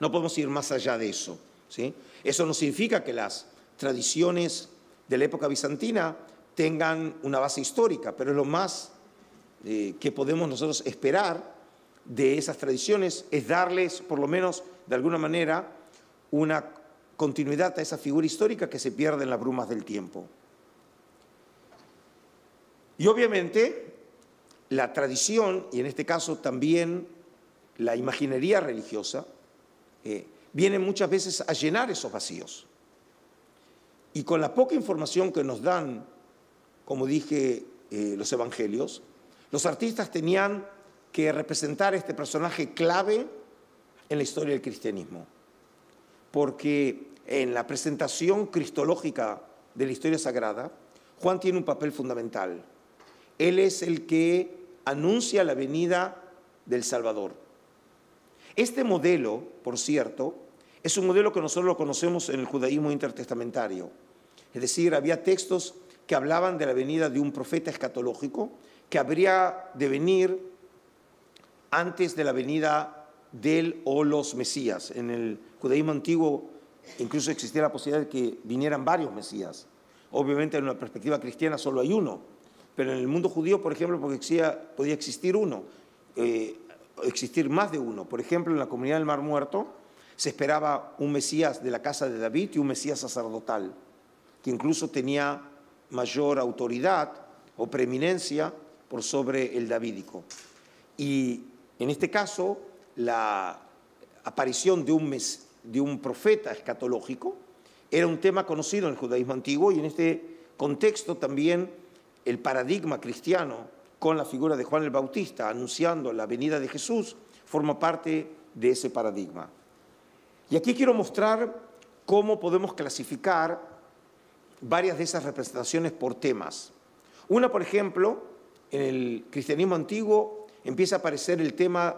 No podemos ir más allá de eso, ¿sí? Eso no significa que las tradiciones de la época bizantina tengan una base histórica, pero es lo más que podemos nosotros esperar de esas tradiciones, es darles, por lo menos de alguna manera, una continuidad a esa figura histórica que se pierde en las brumas del tiempo. Y obviamente la tradición, y en este caso también la imaginería religiosa, vienen muchas veces a llenar esos vacíos. Y con la poca información que nos dan, como dije, los evangelios, los artistas tenían que representar a este personaje clave en la historia del cristianismo. Porque en la presentación cristológica de la historia sagrada, Juan tiene un papel fundamental. Él es el que anuncia la venida del Salvador. Este modelo, por cierto, es un modelo que nosotros lo conocemos en el judaísmo intertestamentario. Es decir, había textos que hablaban de la venida de un profeta escatológico que habría de venir antes de la venida del o los Mesías. En el judaísmo antiguo incluso existía la posibilidad de que vinieran varios Mesías. Obviamente en una perspectiva cristiana solo hay uno, pero en el mundo judío, por ejemplo, podía existir uno, existir más de uno. Por ejemplo, en la comunidad del Mar Muerto se esperaba un Mesías de la casa de David y un Mesías sacerdotal, que incluso tenía mayor autoridad o preeminencia por sobre el davídico. Y en este caso, la aparición de un profeta escatológico era un tema conocido en el judaísmo antiguo, y en este contexto también el paradigma cristiano con la figura de Juan el Bautista anunciando la venida de Jesús forma parte de ese paradigma. Y aquí quiero mostrar cómo podemos clasificar varias de esas representaciones por temas. Una, por ejemplo, en el cristianismo antiguo empieza a aparecer el tema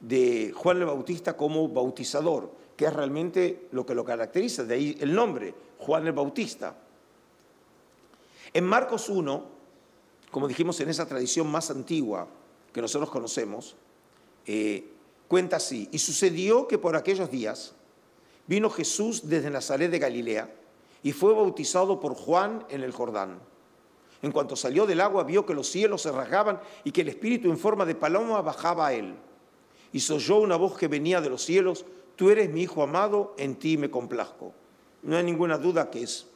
de Juan el Bautista como bautizador, que es realmente lo que lo caracteriza, de ahí el nombre, Juan el Bautista. En Marcos 1, como dijimos, en esa tradición más antigua que nosotros conocemos, cuenta así: y sucedió que por aquellos días vino Jesús desde Nazaret de Galilea y fue bautizado por Juan en el Jordán. En cuanto salió del agua, vio que los cielos se rasgaban y que el Espíritu en forma de paloma bajaba a él. Y se oyó una voz que venía de los cielos: tú eres mi Hijo amado, en ti me complazco. No hay ninguna duda que es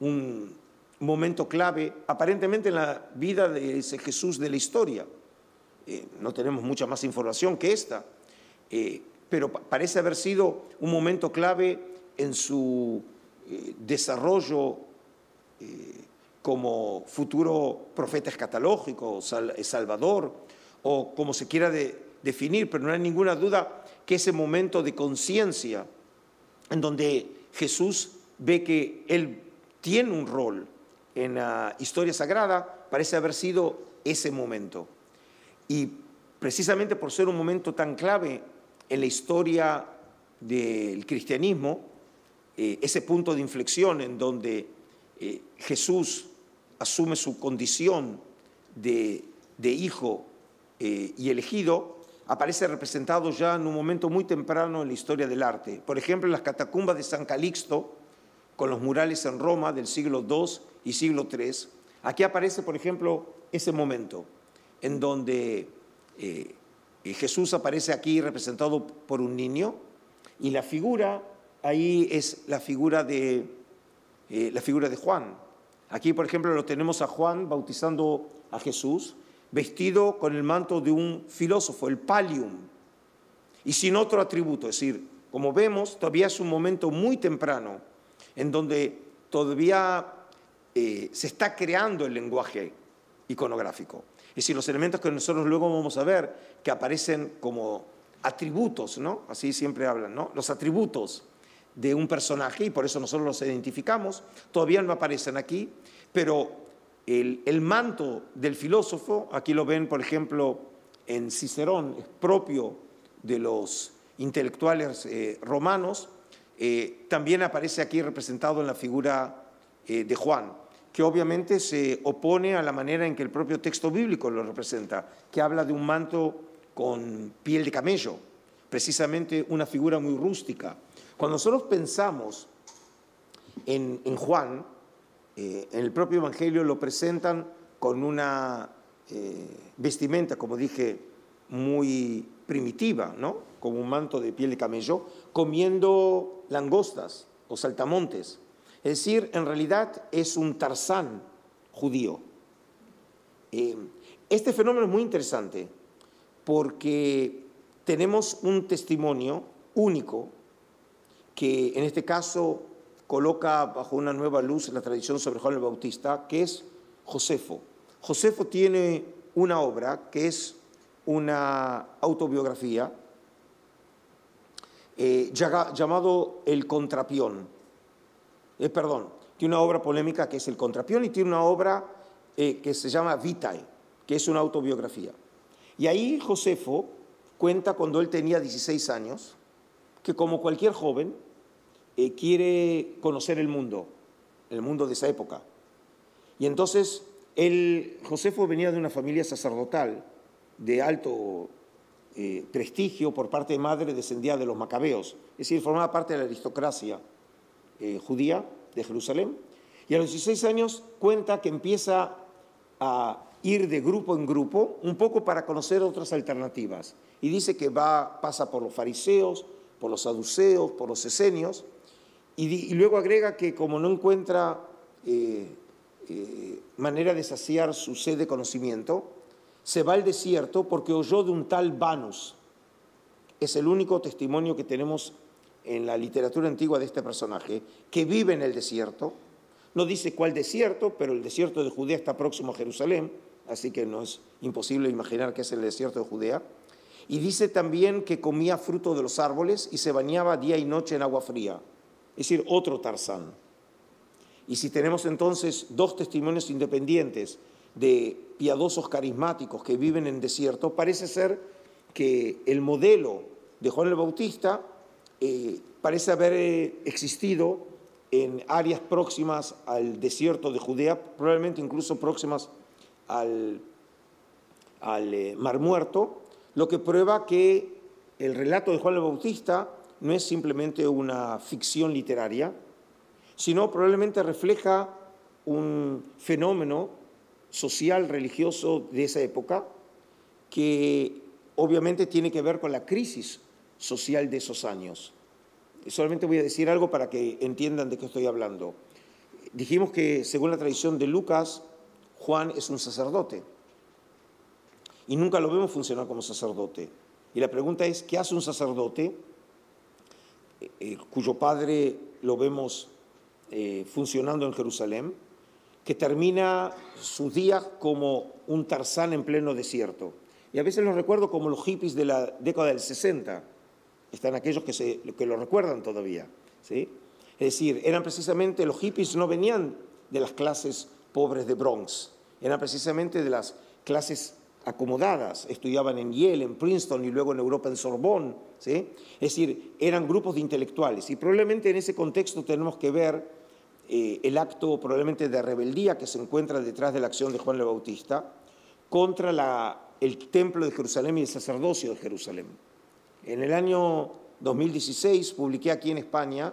un momento clave, aparentemente, en la vida de ese Jesús de la historia. No tenemos mucha más información que esta, pero parece haber sido un momento clave en su desarrollo como futuro profeta escatológico, salvador, o como se quiera definir, pero no hay ninguna duda que ese momento de conciencia en donde Jesús ve que él tiene un rol en la historia sagrada, parece haber sido ese momento. Y precisamente por ser un momento tan clave en la historia del cristianismo, ese punto de inflexión en donde Jesús asume su condición de hijo y elegido, aparece representado ya en un momento muy temprano en la historia del arte. Por ejemplo, en las catacumbas de San Calixto, con los murales en Roma del siglo II y siglo III, aquí aparece, por ejemplo, ese momento en donde Jesús aparece aquí representado por un niño, y la figura ahí es la figura de Juan. Aquí, por ejemplo, lo tenemos a Juan bautizando a Jesús, vestido con el manto de un filósofo, el pallium, y sin otro atributo. Es decir, como vemos, todavía es un momento muy temprano en donde todavía se está creando el lenguaje iconográfico. Es decir, los elementos que nosotros luego vamos a ver que aparecen como atributos, ¿no? Así siempre hablan, ¿no? Los atributos de un personaje, y por eso nosotros los identificamos. Todavía no aparecen aquí, pero el manto del filósofo, aquí lo ven, por ejemplo, en Cicerón, es propio de los intelectuales romanos. También aparece aquí representado en la figura de Juan, que obviamente se opone a la manera en que el propio texto bíblico lo representa, que habla de un manto con piel de camello, precisamente una figura muy rústica. Cuando nosotros pensamos en Juan, en el propio Evangelio lo presentan con una vestimenta, como dije, muy primitiva, ¿no? Como un manto de piel de camello, comiendo langostas o saltamontes. Es decir, en realidad es un Tarzán judío. Este fenómeno es muy interesante porque tenemos un testimonio único que en este caso coloca bajo una nueva luz la tradición sobre Juan el Bautista, que es Josefo. Josefo tiene una obra que es una autobiografía llamado El Contrapión. Tiene una obra polémica que es El Contrapión y tiene una obra que se llama Vitae, que es una autobiografía. Y ahí Josefo cuenta cuando él tenía 16 años, que como cualquier joven quiere conocer el mundo de esa época. Y entonces Josefo venía de una familia sacerdotal de alto prestigio. Por parte de madre descendía de los macabeos, es decir, formaba parte de la aristocracia judía de Jerusalén, y a los 16 años cuenta que empieza a ir de grupo en grupo, un poco para conocer otras alternativas, y dice que pasa por los fariseos, por los saduceos, por los esenios, y luego agrega que como no encuentra manera de saciar su sed de conocimiento, se va al desierto porque oyó de un tal Banus. Es el único testimonio que tenemos en la literatura antigua de este personaje, que vive en el desierto. No dice cuál desierto, pero el desierto de Judea está próximo a Jerusalén, así que no es imposible imaginar que es el desierto de Judea. Y dice también que comía fruto de los árboles y se bañaba día y noche en agua fría. Es decir, otro Tarzán. Y si tenemos entonces dos testimonios independientes de piadosos carismáticos que viven en desierto, parece ser que el modelo de Juan el Bautista parece haber existido en áreas próximas al desierto de Judea, probablemente incluso próximas al Mar Muerto, lo que prueba que el relato de Juan el Bautista no es simplemente una ficción literaria, sino probablemente refleja un fenómeno social, religioso de esa época, que obviamente tiene que ver con la crisis social de esos años. Solamente voy a decir algo para que entiendan de qué estoy hablando. Dijimos que según la tradición de Lucas, Juan es un sacerdote y nunca lo vemos funcionar como sacerdote. Y la pregunta es, ¿qué hace un sacerdote cuyo padre lo vemos funcionando en Jerusalén, que termina sus días como un Tarzán en pleno desierto? Y a veces los recuerdo como los hippies de la década del 60. Están aquellos que lo recuerdan todavía, ¿sí? Es decir, eran precisamente los hippies, no venían de las clases pobres de Bronx, eran precisamente de las clases acomodadas, estudiaban en Yale, en Princeton y luego en Europa en Sorbonne, ¿sí? Es decir, eran grupos de intelectuales y probablemente en ese contexto tenemos que ver el acto probablemente de rebeldía que se encuentra detrás de la acción de Juan el Bautista contra el templo de Jerusalén y el sacerdocio de Jerusalén. En el año 2016 publiqué aquí en España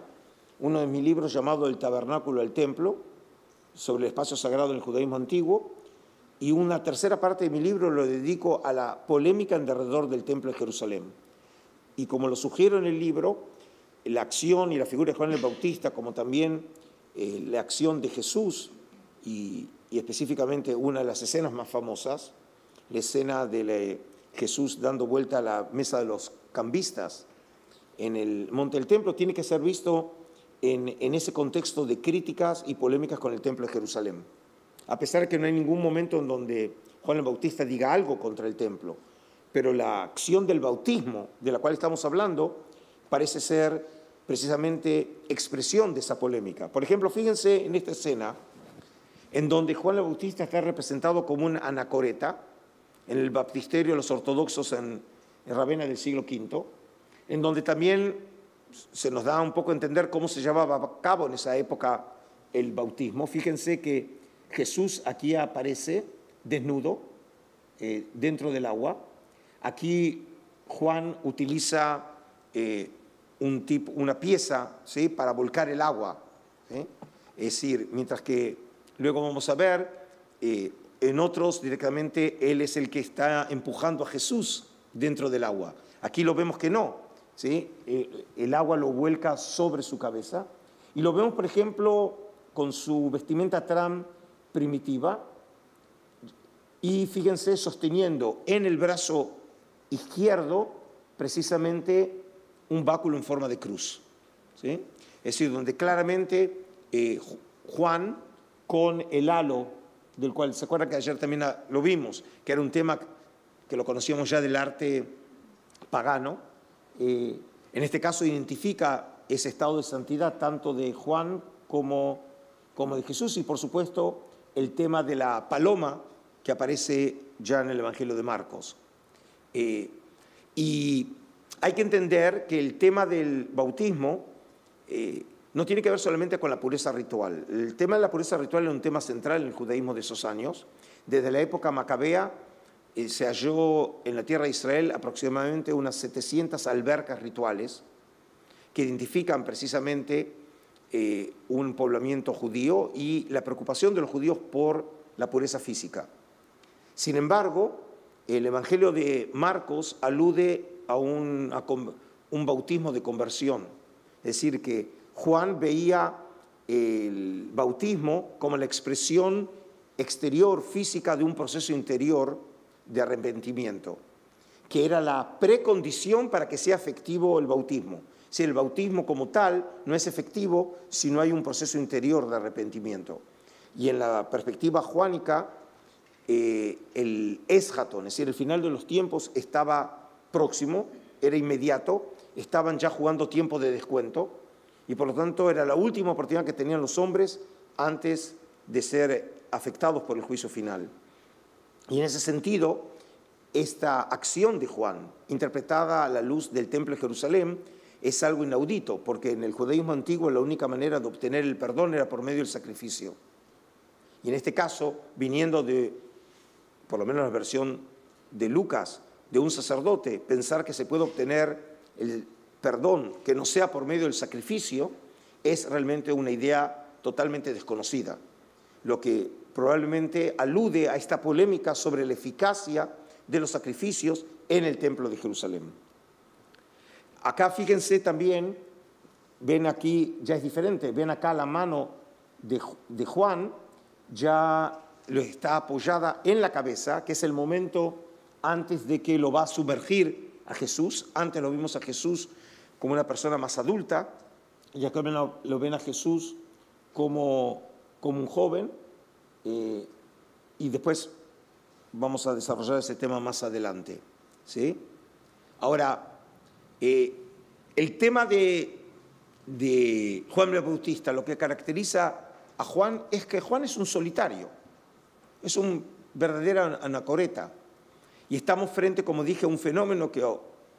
uno de mis libros llamado El Tabernáculo al Templo, sobre el espacio sagrado en el judaísmo antiguo, y una tercera parte de mi libro lo dedico a la polémica alrededor del templo de Jerusalén. Y como lo sugiero en el libro, la acción y la figura de Juan el Bautista, como también la acción de Jesús y específicamente una de las escenas más famosas, la escena de Jesús dando vuelta a la mesa de los cambistas en el Monte del Templo, tiene que ser visto en ese contexto de críticas y polémicas con el Templo de Jerusalén. A pesar de que no hay ningún momento en donde Juan el Bautista diga algo contra el Templo, pero la acción del bautismo de la cual estamos hablando parece ser precisamente expresión de esa polémica. Por ejemplo, fíjense en esta escena en donde Juan el Bautista está representado como un anacoreta en el baptisterio de los ortodoxos en Ravenna del siglo V, en donde también se nos da un poco a entender cómo se llevaba a cabo en esa época el bautismo. Fíjense que Jesús aquí aparece desnudo dentro del agua. Aquí Juan utiliza una pieza, ¿sí?, para volcar el agua, ¿sí? Es decir, mientras que luego vamos a ver en otros directamente él es el que está empujando a Jesús dentro del agua. Aquí lo vemos que no, ¿sí? El agua lo vuelca sobre su cabeza y lo vemos, por ejemplo, con su vestimenta tan primitiva y fíjense sosteniendo en el brazo izquierdo precisamente un báculo en forma de cruz, ¿sí? Es decir, donde claramente Juan con el halo, del cual se acuerda que ayer también lo vimos, que era un tema que lo conocíamos ya del arte pagano, en este caso identifica ese estado de santidad tanto de Juan como de Jesús y por supuesto el tema de la paloma que aparece ya en el Evangelio de Marcos. Y hay que entender que el tema del bautismo no tiene que ver solamente con la pureza ritual. El tema de la pureza ritual es un tema central en el judaísmo de esos años. Desde la época macabea se halló en la tierra de Israel aproximadamente unas 700 albercas rituales que identifican precisamente un poblamiento judío y la preocupación de los judíos por la pureza física. Sin embargo, el Evangelio de Marcos alude a un bautismo de conversión, es decir, que Juan veía el bautismo como la expresión exterior, física, de un proceso interior de arrepentimiento, que era la precondición para que sea efectivo el bautismo. Si el bautismo como tal no es efectivo si no hay un proceso interior de arrepentimiento. Y en la perspectiva juánica, el eschaton, es decir, el final de los tiempos, estaba próximo, era inmediato, estaban ya jugando tiempo de descuento, y por lo tanto era la última oportunidad que tenían los hombres antes de ser afectados por el juicio final. Y en ese sentido, esta acción de Juan, interpretada a la luz del Templo de Jerusalén, es algo inaudito, porque en el judaísmo antiguo la única manera de obtener el perdón era por medio del sacrificio. Y en este caso, viniendo de, por lo menos la versión de Lucas, de un sacerdote, pensar que se puede obtener el perdón, que no sea por medio del sacrificio, es realmente una idea totalmente desconocida, lo que probablemente alude a esta polémica sobre la eficacia de los sacrificios en el Templo de Jerusalén. Acá fíjense también, ven aquí, ya es diferente, ven acá la mano de Juan, ya lo está apoyada en la cabeza, que es el momento antes de que lo va a sumergir a Jesús. Antes lo vimos a Jesús como una persona más adulta, y acá lo ven a Jesús como un joven, y después vamos a desarrollar ese tema más adelante, ¿sí? Ahora, el tema de Juan el Bautista, lo que caracteriza a Juan es que Juan es un solitario, es un verdadero anacoreta, y estamos frente, como dije, a un fenómeno que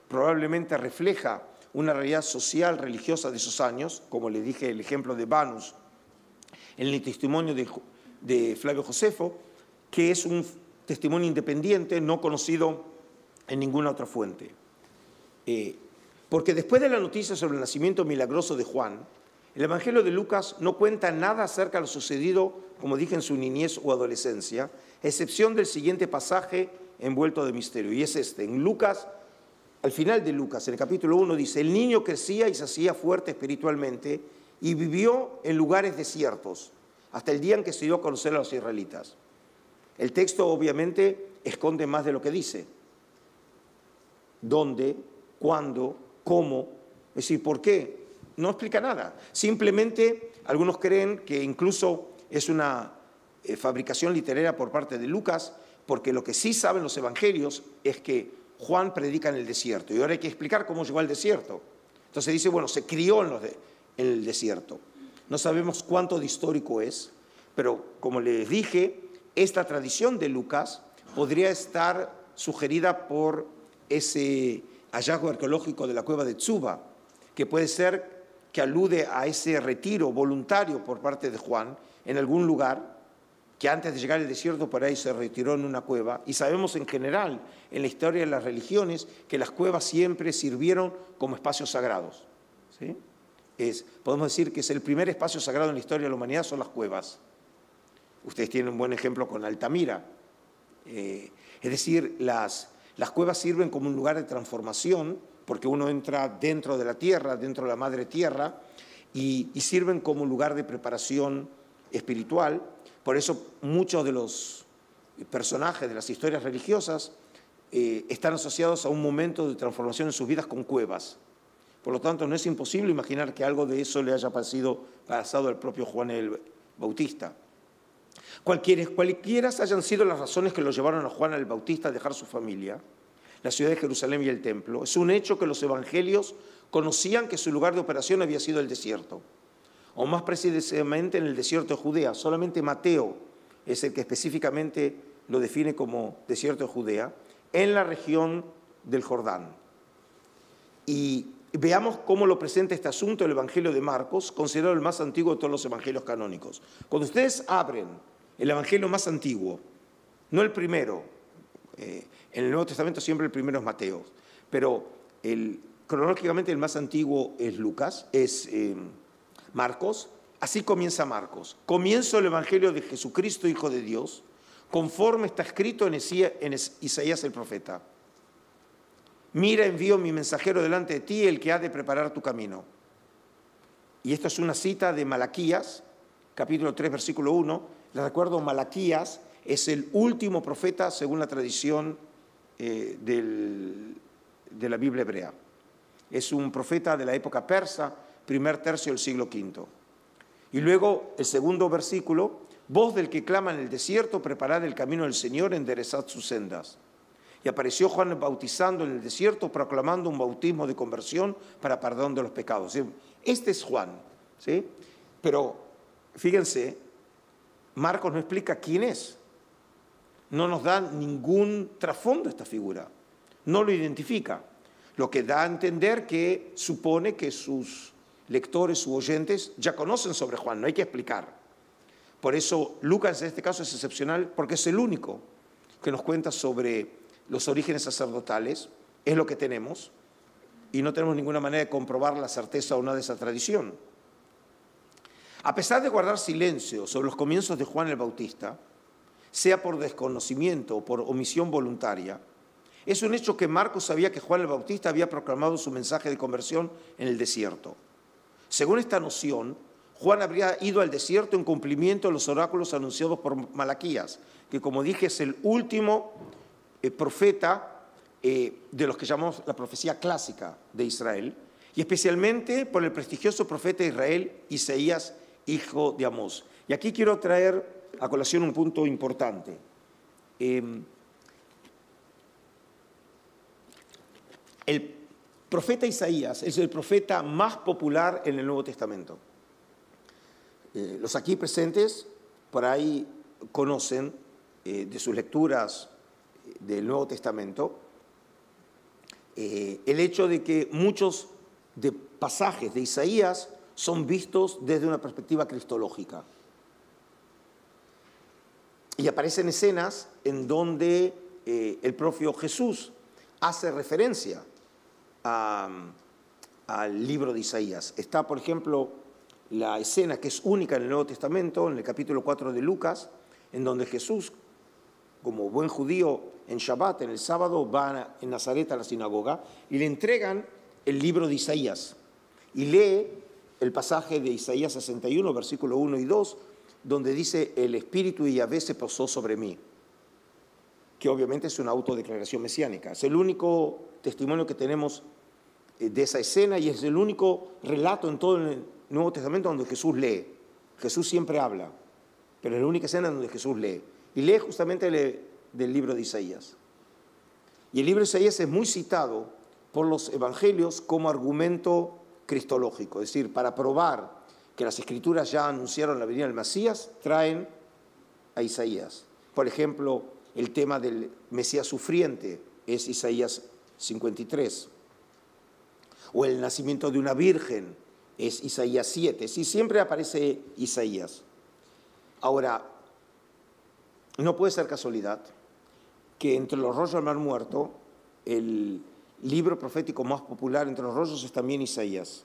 probablemente refleja una realidad social, religiosa de esos años, como le dije el ejemplo de Banús, en el testimonio de Flavio Josefo, que es un testimonio independiente, no conocido en ninguna otra fuente. Porque después de la noticia sobre el nacimiento milagroso de Juan, el Evangelio de Lucas no cuenta nada acerca de lo sucedido, como dije, en su niñez o adolescencia, excepción del siguiente pasaje envuelto de misterio, y es este, en Lucas. Al final de Lucas, en el capítulo 1, dice: el niño crecía y se hacía fuerte espiritualmente y vivió en lugares desiertos hasta el día en que se dio a conocer a los israelitas. El texto obviamente esconde más de lo que dice. ¿Dónde? ¿Cuándo? ¿Cómo? Es decir, ¿por qué? No explica nada. Simplemente algunos creen que incluso es una fabricación literaria por parte de Lucas, porque lo que sí saben los evangelios es que Juan predica en el desierto, y ahora hay que explicar cómo llegó al desierto. Entonces dice, bueno, se crió en el desierto. No sabemos cuánto de histórico es, pero como les dije, esta tradición de Lucas podría estar sugerida por ese hallazgo arqueológico de la cueva de Tzuba, que puede ser que alude a ese retiro voluntario por parte de Juan en algún lugar, que antes de llegar al desierto por ahí se retiró en una cueva. Y sabemos en general, en la historia de las religiones, que las cuevas siempre sirvieron como espacios sagrados, ¿sí? Podemos decir que es el primer espacio sagrado en la historia de la humanidad, son las cuevas. Ustedes tienen un buen ejemplo con Altamira. Es decir, las cuevas sirven como un lugar de transformación, porque uno entra dentro de la tierra, dentro de la madre tierra, y sirven como lugar de preparación espiritual. Por eso muchos de los personajes de las historias religiosas están asociados a un momento de transformación en sus vidas con cuevas. Por lo tanto, no es imposible imaginar que algo de eso le haya pasado al propio Juan el Bautista. Cualquiera hayan sido las razones que lo llevaron a Juan el Bautista a dejar su familia, la ciudad de Jerusalén y el templo, es un hecho que los evangelios conocían que su lugar de operación había sido el desierto, o más precisamente en el desierto de Judea. Solamente Mateo es el que específicamente lo define como desierto de Judea, en la región del Jordán. Y veamos cómo lo presenta este asunto el Evangelio de Marcos, considerado el más antiguo de todos los evangelios canónicos. Cuando ustedes abren el evangelio más antiguo, no el primero, en el Nuevo Testamento siempre el primero es Mateo, pero cronológicamente el más antiguo es Marcos. Así comienza Marcos. Comienzo el Evangelio de Jesucristo, Hijo de Dios, conforme está escrito en Isaías el profeta. Mira, envío mi mensajero delante de ti, el que ha de preparar tu camino. Y esto es una cita de Malaquías, capítulo 3, versículo 1. Les recuerdo, Malaquías es el último profeta según la tradición de la Biblia hebrea. Es un profeta de la época persa, primer tercio del siglo V. Y luego, el segundo versículo, voz del que clama en el desierto, preparad el camino del Señor, enderezad sus sendas. Y apareció Juan bautizando en el desierto, proclamando un bautismo de conversión para perdón de los pecados. Este es Juan, ¿sí? Pero fíjense, Marcos no explica quién es. No nos da ningún trasfondo esta figura. No lo identifica. Lo que da a entender que supone que sus lectores u oyentes ya conocen sobre Juan, no hay que explicar. Por eso Lucas en este caso es excepcional, porque es el único que nos cuenta sobre los orígenes sacerdotales, es lo que tenemos, y no tenemos ninguna manera de comprobar la certeza o no de esa tradición. A pesar de guardar silencio sobre los comienzos de Juan el Bautista, sea por desconocimiento o por omisión voluntaria, es un hecho que Marcos sabía que Juan el Bautista había proclamado su mensaje de conversión en el desierto. Según esta noción, Juan habría ido al desierto en cumplimiento de los oráculos anunciados por Malaquías, que, como dije, es el último profeta de los que llamamos la profecía clásica de Israel, y especialmente por el prestigioso profeta de Israel, Isaías, hijo de Amós. Y aquí quiero traer a colación un punto importante. El profeta Isaías es el profeta más popular en el Nuevo Testamento. Los aquí presentes por ahí conocen de sus lecturas del Nuevo Testamento el hecho de que muchos pasajes de Isaías son vistos desde una perspectiva cristológica. Y aparecen escenas en donde el propio Jesús hace referencia al libro de Isaías. Está, por ejemplo, la escena que es única en el Nuevo Testamento, en el capítulo 4 de Lucas, en donde Jesús, como buen judío, en Shabbat, en el sábado, va en Nazaret a la sinagoga y le entregan el libro de Isaías. Y lee el pasaje de Isaías 61, versículos 1 y 2, donde dice, el Espíritu de Yahvé se posó sobre mí. Que obviamente es una autodeclaración mesiánica. Es el único testimonio que tenemos de esa escena y es el único relato en todo el Nuevo Testamento donde Jesús lee. Jesús siempre habla, pero es la única escena donde Jesús lee. Y lee justamente del libro de Isaías. Y el libro de Isaías es muy citado por los evangelios como argumento cristológico. Es decir, para probar que las Escrituras ya anunciaron la venida del Mesías, traen a Isaías. Por ejemplo, el tema del Mesías sufriente es Isaías 53. O el nacimiento de una virgen es Isaías 7. Sí, siempre aparece Isaías. Ahora, no puede ser casualidad que entre los rollos del Mar Muerto, el libro profético más popular entre los rollos es también Isaías.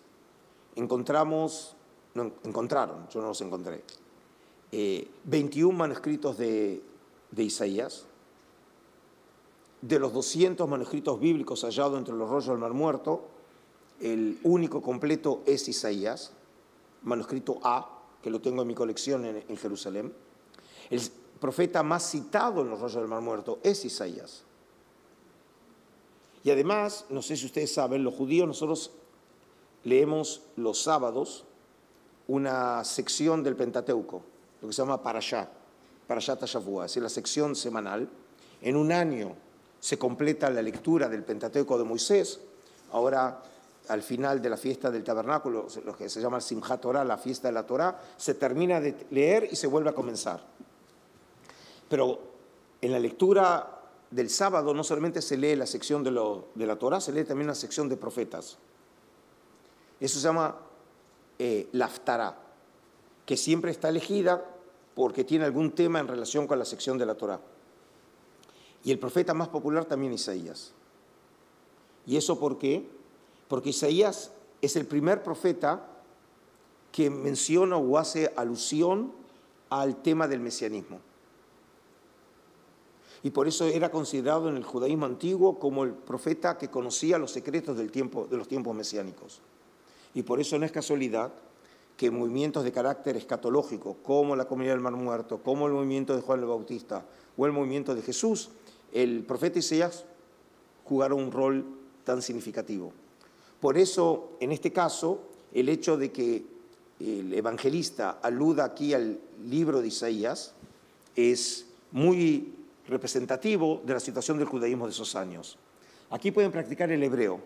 Encontraron, yo no los encontré, 21 manuscritos de Isaías. De los 200 manuscritos bíblicos hallados entre los rollos del Mar Muerto, el único completo es Isaías, manuscrito A, que lo tengo en mi colección en Jerusalén. El profeta más citado en los rollos del Mar Muerto es Isaías. Y además, no sé si ustedes saben, los judíos nosotros leemos los sábados una sección del Pentateuco, lo que se llama Parashat HaShavua, es decir, la sección semanal. En un año se completa la lectura del Pentateuco de Moisés. Ahora, al final de la fiesta del tabernáculo, lo que se llama el Simchat Torah, la fiesta de la Torah, se termina de leer y se vuelve a comenzar. Pero en la lectura del sábado no solamente se lee la sección de la Torah, se lee también la sección de profetas. Eso se llama la Haftará, que siempre está elegida porque tiene algún tema en relación con la sección de la Torah. Y el profeta más popular también Isaías. ¿Y eso por qué? Porque Isaías es el primer profeta que menciona o hace alusión al tema del mesianismo. Y por eso era considerado en el judaísmo antiguo como el profeta que conocía los secretos de los tiempos mesiánicos. Y por eso no es casualidad que movimientos de carácter escatológico, como la Comunidad del Mar Muerto, como el movimiento de Juan el Bautista o el movimiento de Jesús, el profeta Isaías jugaron un rol tan significativo. Por eso, en este caso, el hecho de que el evangelista aluda aquí al libro de Isaías es muy representativo de la situación del judaísmo de esos años. Aquí pueden practicar el hebreo.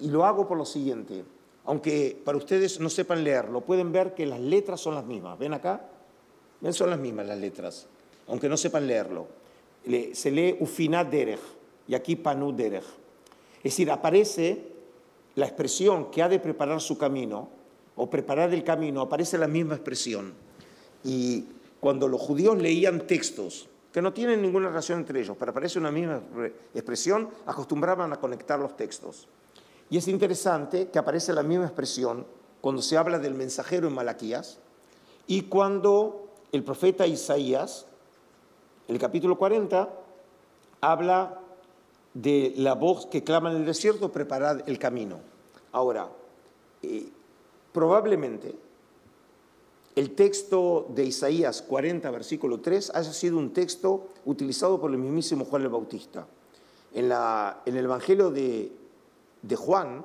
Y lo hago por lo siguiente. Aunque para ustedes no sepan leerlo, pueden ver que las letras son las mismas. ¿Ven acá? ¿Ven? Son las mismas las letras, aunque no sepan leerlo. Se lee Ufinat Derech y aquí Panu Derech. Es decir, aparece la expresión que ha de preparar su camino, o preparar el camino, aparece la misma expresión. Y cuando los judíos leían textos, que no tienen ninguna relación entre ellos, pero aparece una misma expresión, acostumbraban a conectar los textos. Y es interesante que aparece la misma expresión cuando se habla del mensajero en Malaquías, y cuando el profeta Isaías, en el capítulo 40, habla de la voz que clama en el desierto, preparad el camino. Ahora, probablemente el texto de Isaías 40, versículo 3, haya sido un texto utilizado por el mismísimo Juan el Bautista. En el Evangelio de Juan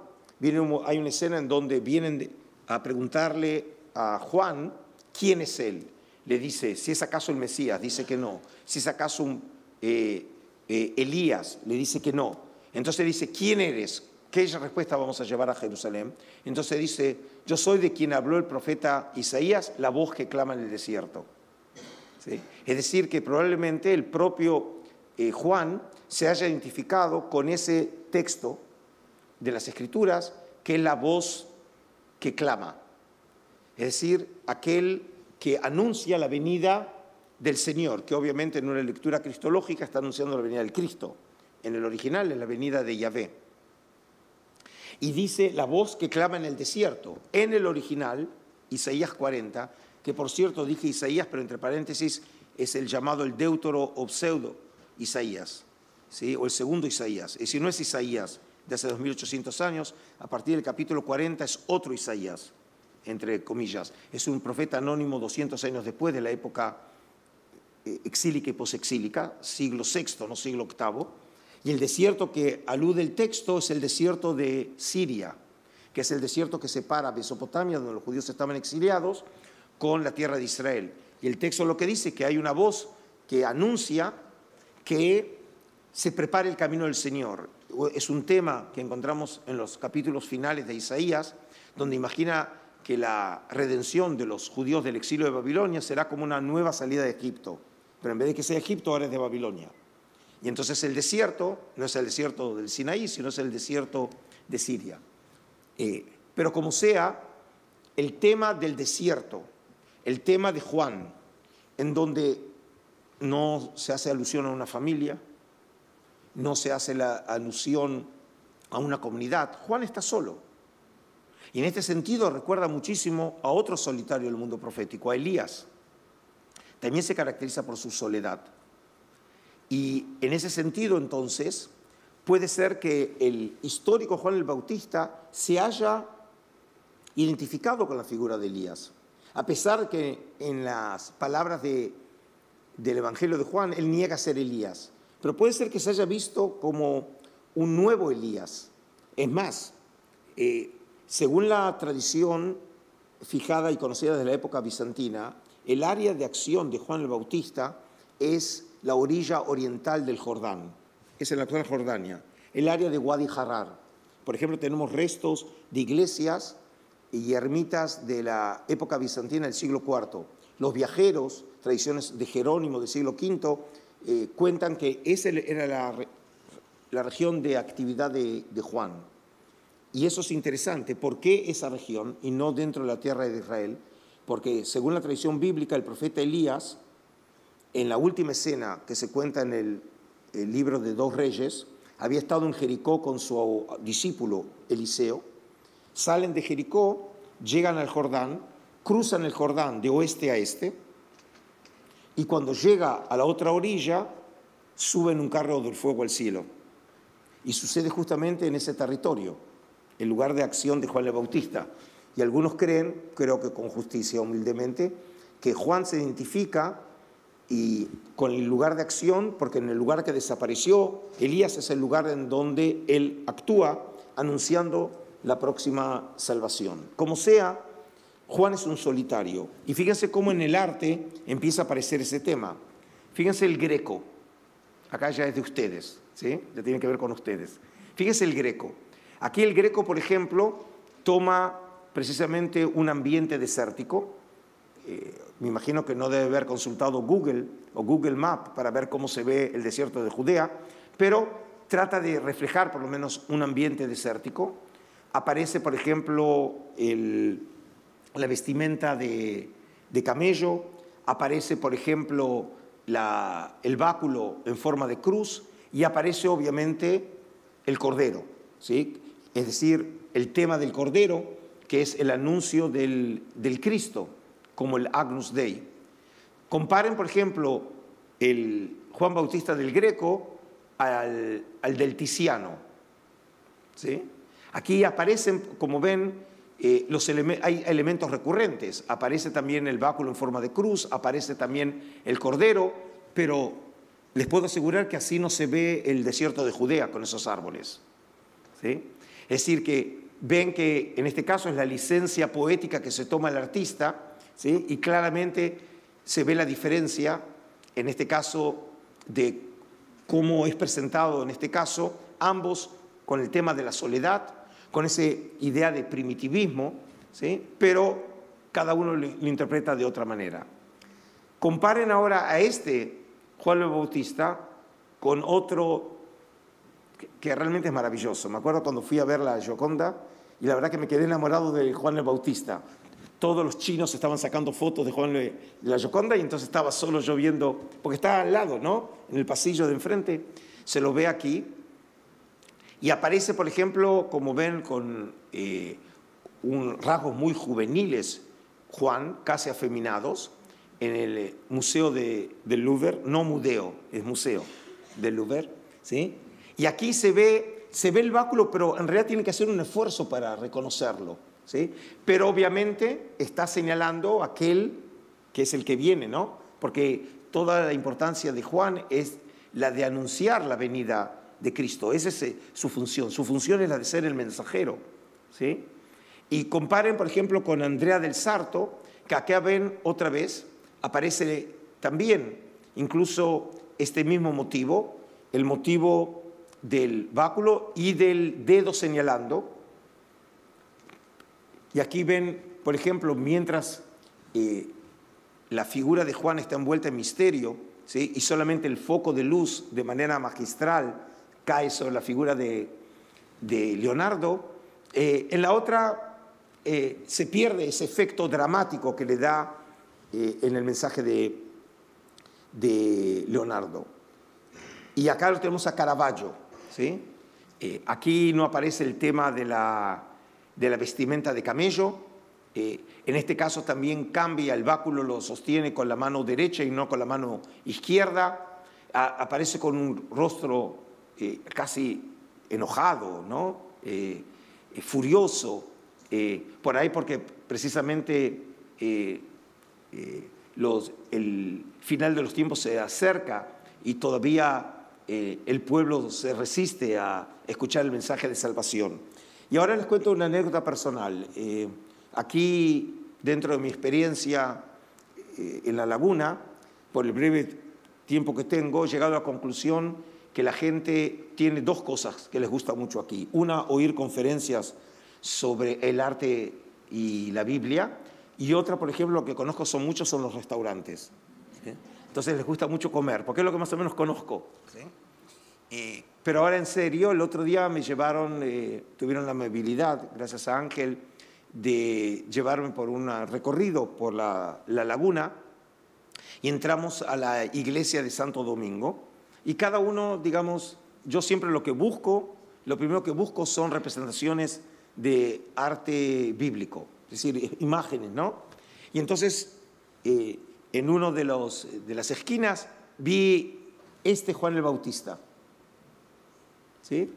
hay una escena en donde vienen a preguntarle a Juan quién es él. Le dice, si es acaso el Mesías, dice que no. Si es acaso un... Elías, le dice que no. Entonces dice, ¿quién eres? ¿Qué respuesta vamos a llevar a Jerusalén? Entonces dice, yo soy de quien habló el profeta Isaías, la voz que clama en el desierto. ¿Sí? Es decir, que probablemente el propio Juan se haya identificado con ese texto de las Escrituras, que es la voz que clama. Es decir, aquel que anuncia la venida del Señor, que obviamente en una lectura cristológica está anunciando la venida del Cristo. En el original es la venida de Yahvé. Y dice la voz que clama en el desierto. En el original, Isaías 40, que por cierto dije Isaías, pero entre paréntesis es el llamado el deutero o pseudo Isaías, ¿sí? O el segundo Isaías. Es decir, no es Isaías de hace 2800 años, a partir del capítulo 40 es otro Isaías, entre comillas. Es un profeta anónimo 200 años después de la época exílica y posexílica, siglo VI, no siglo VIII, y el desierto que alude el texto es el desierto de Siria, que es el desierto que separa Mesopotamia, donde los judíos estaban exiliados, con la tierra de Israel. Y el texto lo que dice es que hay una voz que anuncia que se prepara el camino del Señor. es un tema que encontramos en los capítulos finales de Isaías, donde imagina que la redención de los judíos del exilio de Babilonia será como una nueva salida de Egipto. Pero en vez de que sea Egipto, ahora es de Babilonia. Y entonces el desierto no es el desierto del Sinaí, sino es el desierto de Siria. Pero como sea, el tema del desierto, el tema de Juan, en donde no se hace alusión a una familia, no se hace la alusión a una comunidad. Juan está solo. Y en este sentido recuerda muchísimo a otro solitario del mundo profético, a Elías. También se caracteriza por su soledad. Y en ese sentido, entonces, puede ser que el histórico Juan el Bautista se haya identificado con la figura de Elías, a pesar que en las palabras del Evangelio de Juan, él niega ser Elías. Pero puede ser que se haya visto como un nuevo Elías. Es más, según la tradición fijada y conocida desde la época bizantina, el área de acción de Juan el Bautista es la orilla oriental del Jordán, es en la actual Jordania, el área de Wadi Harar. Por ejemplo, tenemos restos de iglesias y ermitas de la época bizantina del siglo IV. Los viajeros, tradiciones de Jerónimo del siglo V, cuentan que esa era la región de actividad de Juan. Y eso es interesante. ¿Por qué esa región y no dentro de la tierra de Israel? Porque según la tradición bíblica, el profeta Elías, en la última escena que se cuenta en el libro de Dos Reyes, había estado en Jericó con su discípulo Eliseo, salen de Jericó, llegan al Jordán, cruzan el Jordán de oeste a este, y cuando llega a la otra orilla, suben un carro del fuego al cielo. Y sucede justamente en ese territorio, el lugar de acción de Juan el Bautista. Y algunos creen, creo que con justicia, humildemente, que Juan se identifica y con el lugar de acción, porque en el lugar que desapareció, Elías es el lugar en donde él actúa, anunciando la próxima salvación. Como sea, Juan es un solitario. Y fíjense cómo en el arte empieza a aparecer ese tema. Fíjense el Greco. Acá ya es de ustedes, ¿sí? Ya tiene que ver con ustedes. Fíjense el Greco. Aquí el Greco, por ejemplo, toma precisamente un ambiente desértico. Me imagino que no debe haber consultado Google o Google Maps para ver cómo se ve el desierto de Judea, pero trata de reflejar por lo menos un ambiente desértico. Aparece, por ejemplo, la vestimenta de camello, aparece, por ejemplo, el báculo en forma de cruz y aparece, obviamente, el cordero, ¿sí? Es decir, el tema del cordero, que es el anuncio del Cristo, como el Agnus Dei. Comparen, por ejemplo, el Juan Bautista del Greco al del Tiziano, ¿sí? Aquí aparecen, como ven, hay elementos recurrentes. Aparece también el báculo en forma de cruz, aparece también el cordero, pero les puedo asegurar que así no se ve el desierto de Judea con esos árboles, ¿sí? Es decir, que ven que en este caso es la licencia poética que se toma el artista, ¿sí? Y claramente se ve la diferencia, en este caso, de cómo es presentado, en este caso, ambos con el tema de la soledad, con esa idea de primitivismo, ¿sí? Pero cada uno lo interpreta de otra manera. Comparen ahora a este Juan el Bautista con otro que realmente es maravilloso. Me acuerdo cuando fui a ver la Gioconda y la verdad que me quedé enamorado de Juan el Bautista. Todos los chinos estaban sacando fotos de Juan de la Gioconda y entonces estaba solo yo viendo, porque está al lado, ¿no? En el pasillo de enfrente, se lo ve aquí y aparece, por ejemplo, como ven, con rasgos muy juveniles, Juan, casi afeminados, en el Museo del Louvre, no Mudeo, es Museo del Louvre, ¿sí? Y aquí se ve el báculo, pero en realidad tienen que hacer un esfuerzo para reconocerlo, ¿sí? Pero obviamente está señalando aquel que es el que viene, ¿no? Porque toda la importancia de Juan es la de anunciar la venida de Cristo. Esa es su función. Su función es la de ser el mensajero, ¿sí? Y comparen, por ejemplo, con Andrea del Sarto, que acá ven otra vez, aparece también incluso este mismo motivo, el motivo del báculo y del dedo señalando. Y aquí ven, por ejemplo, mientras la figura de Juan está envuelta en misterio, ¿sí?, y solamente el foco de luz de manera magistral cae sobre la figura de Leonardo, en la otra se pierde ese efecto dramático que le da en el mensaje de Leonardo. Y acá lo tenemos a Caravaggio, ¿sí? Aquí no aparece el tema de la vestimenta de camello. En este caso también cambia, el báculo lo sostiene con la mano derecha y no con la mano izquierda. Aparece con un rostro casi enojado, ¿no? Furioso, por ahí porque precisamente el final de los tiempos se acerca y todavía el pueblo se resiste a escuchar el mensaje de salvación. Y ahora les cuento una anécdota personal. Aquí, dentro de mi experiencia en La Laguna, por el breve tiempo que tengo, he llegado a la conclusión que la gente tiene dos cosas que les gusta mucho aquí. Una, oír conferencias sobre el arte y la Biblia. Y otra, por ejemplo, lo que conozco son los restaurantes. ¿Sí? Entonces les gusta mucho comer, porque es lo que más o menos conozco. ¿Sí? Pero ahora en serio, el otro día me llevaron, tuvieron la amabilidad, gracias a Ángel, de llevarme por un recorrido por la laguna, y entramos a la iglesia de Santo Domingo, y cada uno, digamos, yo siempre lo primero que busco son representaciones de arte bíblico, es decir, imágenes, ¿no? Y entonces, en uno de las esquinas, vi este Juan el Bautista, ¿sí?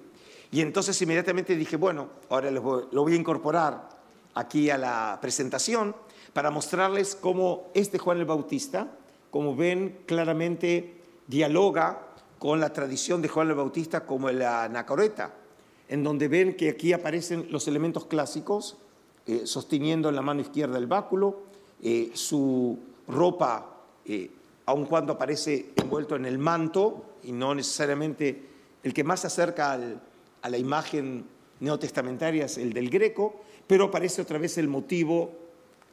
Y entonces inmediatamente dije, bueno, ahora lo voy a incorporar aquí a la presentación para mostrarles cómo este Juan el Bautista, como ven, claramente dialoga con la tradición de Juan el Bautista como el anacoreta, en donde ven que aquí aparecen los elementos clásicos, sosteniendo en la mano izquierda el báculo, su ropa, aun cuando aparece envuelto en el manto, y no necesariamente el que más se acerca a la imagen neotestamentaria es el del Greco, pero aparece otra vez el motivo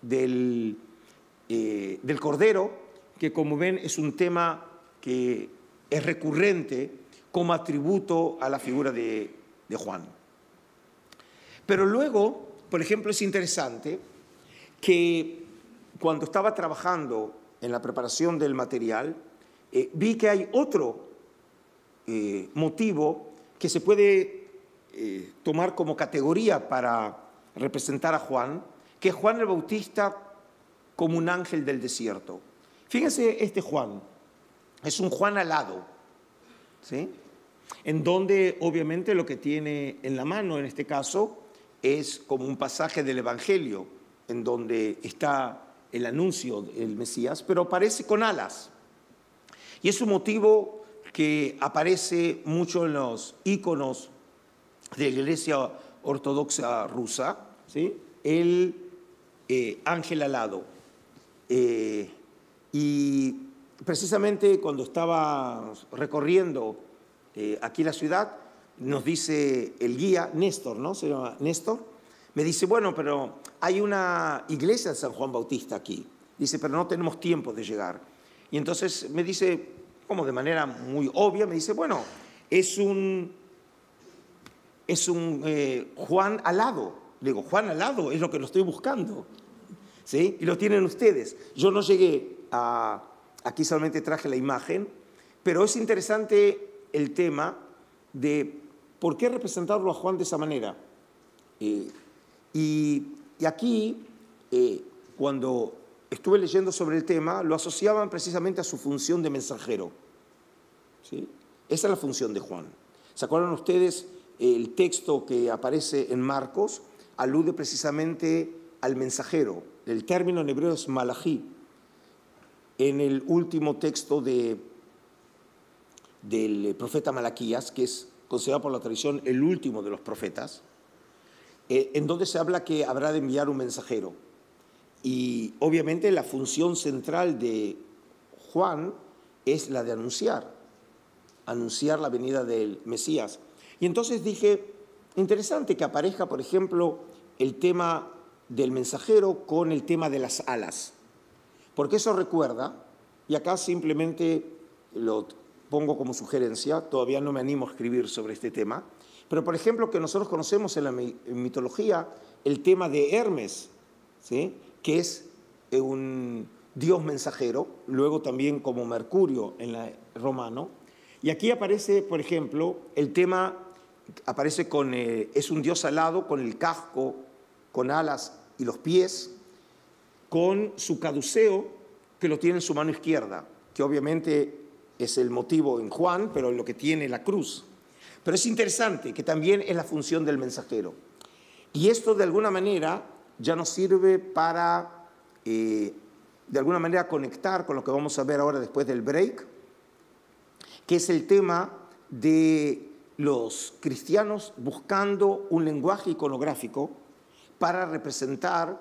del cordero, que como ven es un tema que es recurrente como atributo a la figura de Juan. Pero luego, por ejemplo, es interesante que cuando estaba trabajando en la preparación del material, vi que hay otro motivo que se puede tomar como categoría para representar a Juan, que es Juan el Bautista como un ángel del desierto. Fíjense, este Juan es un Juan alado, ¿sí?, en donde obviamente lo que tiene en la mano en este caso es como un pasaje del Evangelio, en donde está el anuncio del Mesías, pero aparece con alas. Y es un motivo que aparece mucho en los íconos de la Iglesia ortodoxa rusa, ¿sí?, el ángel alado. Y precisamente cuando estaba recorriendo aquí la ciudad, nos dice el guía, Néstor, ¿no? Se llama Néstor, me dice, bueno, pero hay una iglesia de San Juan Bautista aquí. Dice, pero no tenemos tiempo de llegar. Y entonces me dice, como de manera muy obvia, me dice, bueno, es un Juan alado. Le digo, Juan alado es lo que lo estoy buscando, ¿sí? Y lo tienen ustedes. Yo no llegué aquí solamente traje la imagen, pero es interesante el tema de por qué representarlo a Juan de esa manera. Y aquí, cuando estuve leyendo sobre el tema, lo asociaban precisamente a su función de mensajero, ¿sí? Esa es la función de Juan. ¿Se acuerdan ustedes? El texto que aparece en Marcos alude precisamente al mensajero. El término en hebreo es malají. En el último texto del profeta Malaquías, que es considerado por la tradición el último de los profetas, en donde se habla que habrá de enviar un mensajero. Y obviamente la función central de Juan es la de anunciar. anunciar la venida del Mesías. Y entonces dije, interesante que aparezca, por ejemplo, el tema del mensajero con el tema de las alas, porque eso recuerda, y acá simplemente lo pongo como sugerencia, todavía no me animo a escribir sobre este tema, pero por ejemplo que nosotros conocemos en la mitología el tema de Hermes, ¿sí?, que es un dios mensajero, luego también como Mercurio en el romano, y aquí aparece, por ejemplo, el tema, aparece con, es un dios alado con el casco, con alas y los pies, con su caduceo que lo tiene en su mano izquierda, que obviamente es el motivo en Juan, pero lo que tiene la cruz. Pero es interesante que también es la función del mensajero. Y esto de alguna manera ya nos sirve para, de alguna manera, conectar con lo que vamos a ver ahora después del break, que es el tema de los cristianos buscando un lenguaje iconográfico para representar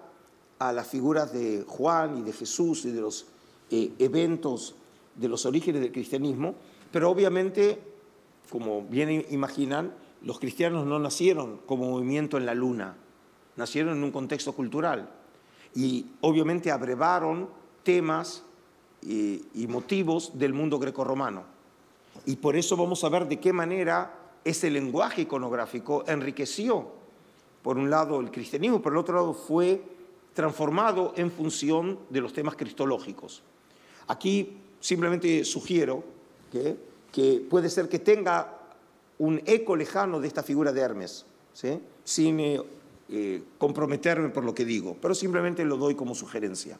a las figuras de Juan y de Jesús y de los eventos de los orígenes del cristianismo, pero obviamente, como bien imaginan, los cristianos no nacieron como movimiento en la luna, nacieron en un contexto cultural y obviamente abrevaron temas y motivos del mundo grecorromano. Y por eso vamos a ver de qué manera ese lenguaje iconográfico enriqueció, por un lado, el cristianismo, por el otro lado, fue transformado en función de los temas cristológicos. Aquí simplemente sugiero que puede ser que tenga un eco lejano de esta figura de Hermes, ¿sí?, sin comprometerme por lo que digo, pero simplemente lo doy como sugerencia.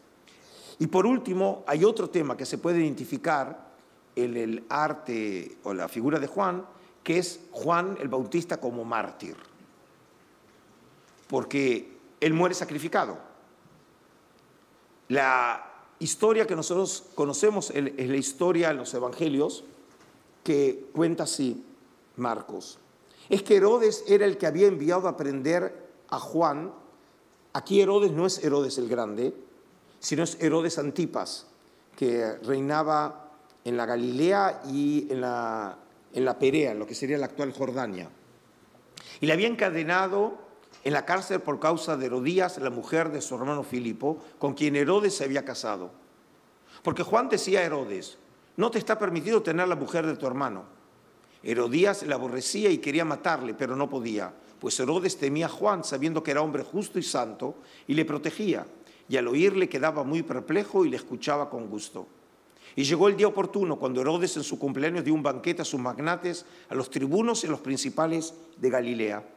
Y por último, hay otro tema que se puede identificar en el arte o la figura de Juan, que es Juan el Bautista como mártir, porque él muere sacrificado. La historia que nosotros conocemos es la historia en los evangelios que cuenta así Marcos. Es que Herodes era el que había enviado a prender a Juan. Aquí Herodes no es Herodes el Grande, sino es Herodes Antipas, que reinaba en la Galilea y en la Perea, lo que sería la actual Jordania. Y le había encadenado en la cárcel por causa de Herodías, la mujer de su hermano Filipo, con quien Herodes se había casado. Porque Juan decía a Herodes, no te está permitido tener la mujer de tu hermano. Herodías la aborrecía y quería matarle, pero no podía, pues Herodes temía a Juan, sabiendo que era hombre justo y santo, y le protegía, y al oírle quedaba muy perplejo y le escuchaba con gusto. Y llegó el día oportuno, cuando Herodes en su cumpleaños dio un banquete a sus magnates, a los tribunos y a los principales de Galilea.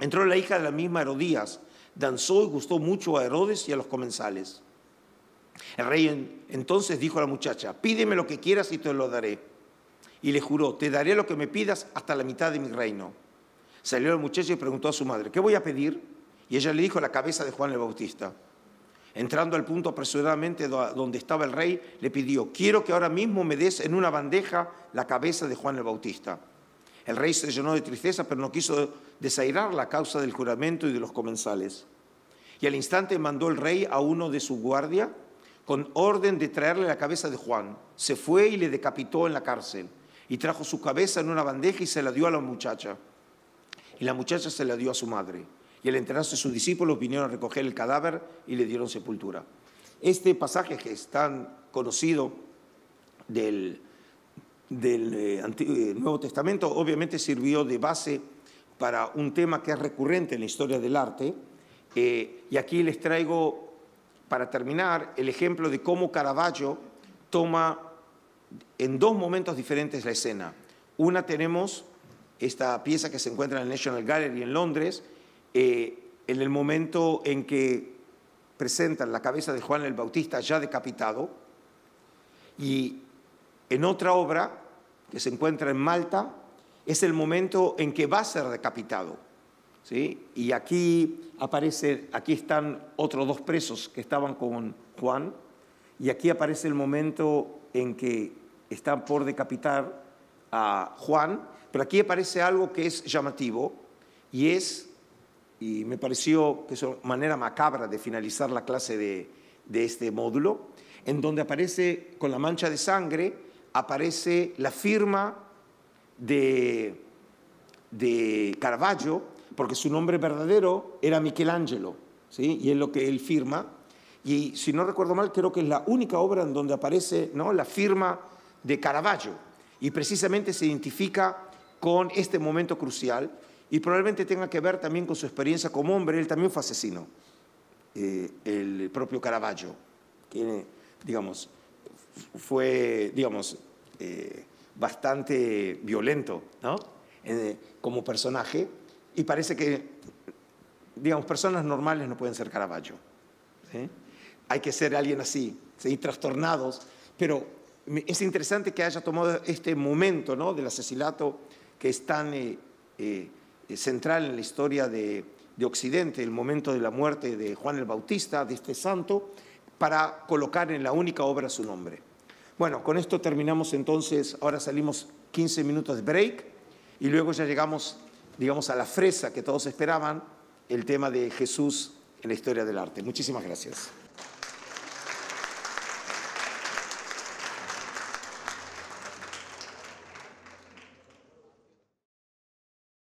Entró la hija de la misma Herodías, danzó y gustó mucho a Herodes y a los comensales. El rey entonces dijo a la muchacha, pídeme lo que quieras y te lo daré. Y le juró, te daré lo que me pidas hasta la mitad de mi reino. Salió la muchacha y preguntó a su madre, ¿qué voy a pedir? Y ella le dijo, la cabeza de Juan el Bautista. Entrando al punto apresuradamente donde estaba el rey, le pidió, quiero que ahora mismo me des en una bandeja la cabeza de Juan el Bautista. El rey se llenó de tristeza, pero no quiso desairarla a causa del juramento y de los comensales. Y al instante mandó el rey a uno de su guardia con orden de traerle la cabeza de Juan. Se fue y le decapitó en la cárcel. Y trajo su cabeza en una bandeja y se la dio a la muchacha. Y la muchacha se la dio a su madre. Y al enterarse sus discípulos vinieron a recoger el cadáver y le dieron sepultura. Este pasaje que es tan conocido del Nuevo Testamento, obviamente sirvió de base para un tema que es recurrente en la historia del arte. Y aquí les traigo, para terminar, el ejemplo de cómo Caravaggio toma en dos momentos diferentes la escena. Una, tenemos esta pieza que se encuentra en el National Gallery en Londres, en el momento en que presentan la cabeza de Juan el Bautista ya decapitado, y en otra obra, que se encuentra en Malta, es el momento en que va a ser decapitado, ¿sí? Y aquí aparece, aquí están otros dos presos que estaban con Juan, y aquí aparece el momento en que están por decapitar a Juan, pero aquí aparece algo que es llamativo, y me pareció que es una manera macabra de finalizar la clase de este módulo, en donde aparece, con la mancha de sangre, aparece la firma de Caravaggio, porque su nombre verdadero era Michelangelo, ¿sí? Y es lo que él firma. Y si no recuerdo mal, creo que es la única obra en donde aparece, ¿no?, la firma de Caravaggio. Y precisamente se identifica con este momento crucial y probablemente tenga que ver también con su experiencia como hombre. Él también fue asesino, el propio Caravaggio, que, digamos, fue, digamos, bastante violento, ¿no?, como personaje, y parece que, digamos, personas normales no pueden ser Caravaggio, ¿sí? Hay que ser alguien así, ¿sí?, trastornados, pero es interesante que haya tomado este momento, ¿no?, del asesinato, que es tan central en la historia de Occidente, el momento de la muerte de Juan el Bautista, de este santo, para colocar en la única obra su nombre. Bueno, con esto terminamos entonces. Ahora salimos 15 minutos de break y luego ya llegamos, digamos, a la fresa que todos esperaban, el tema de Jesús en la historia del arte. Muchísimas gracias.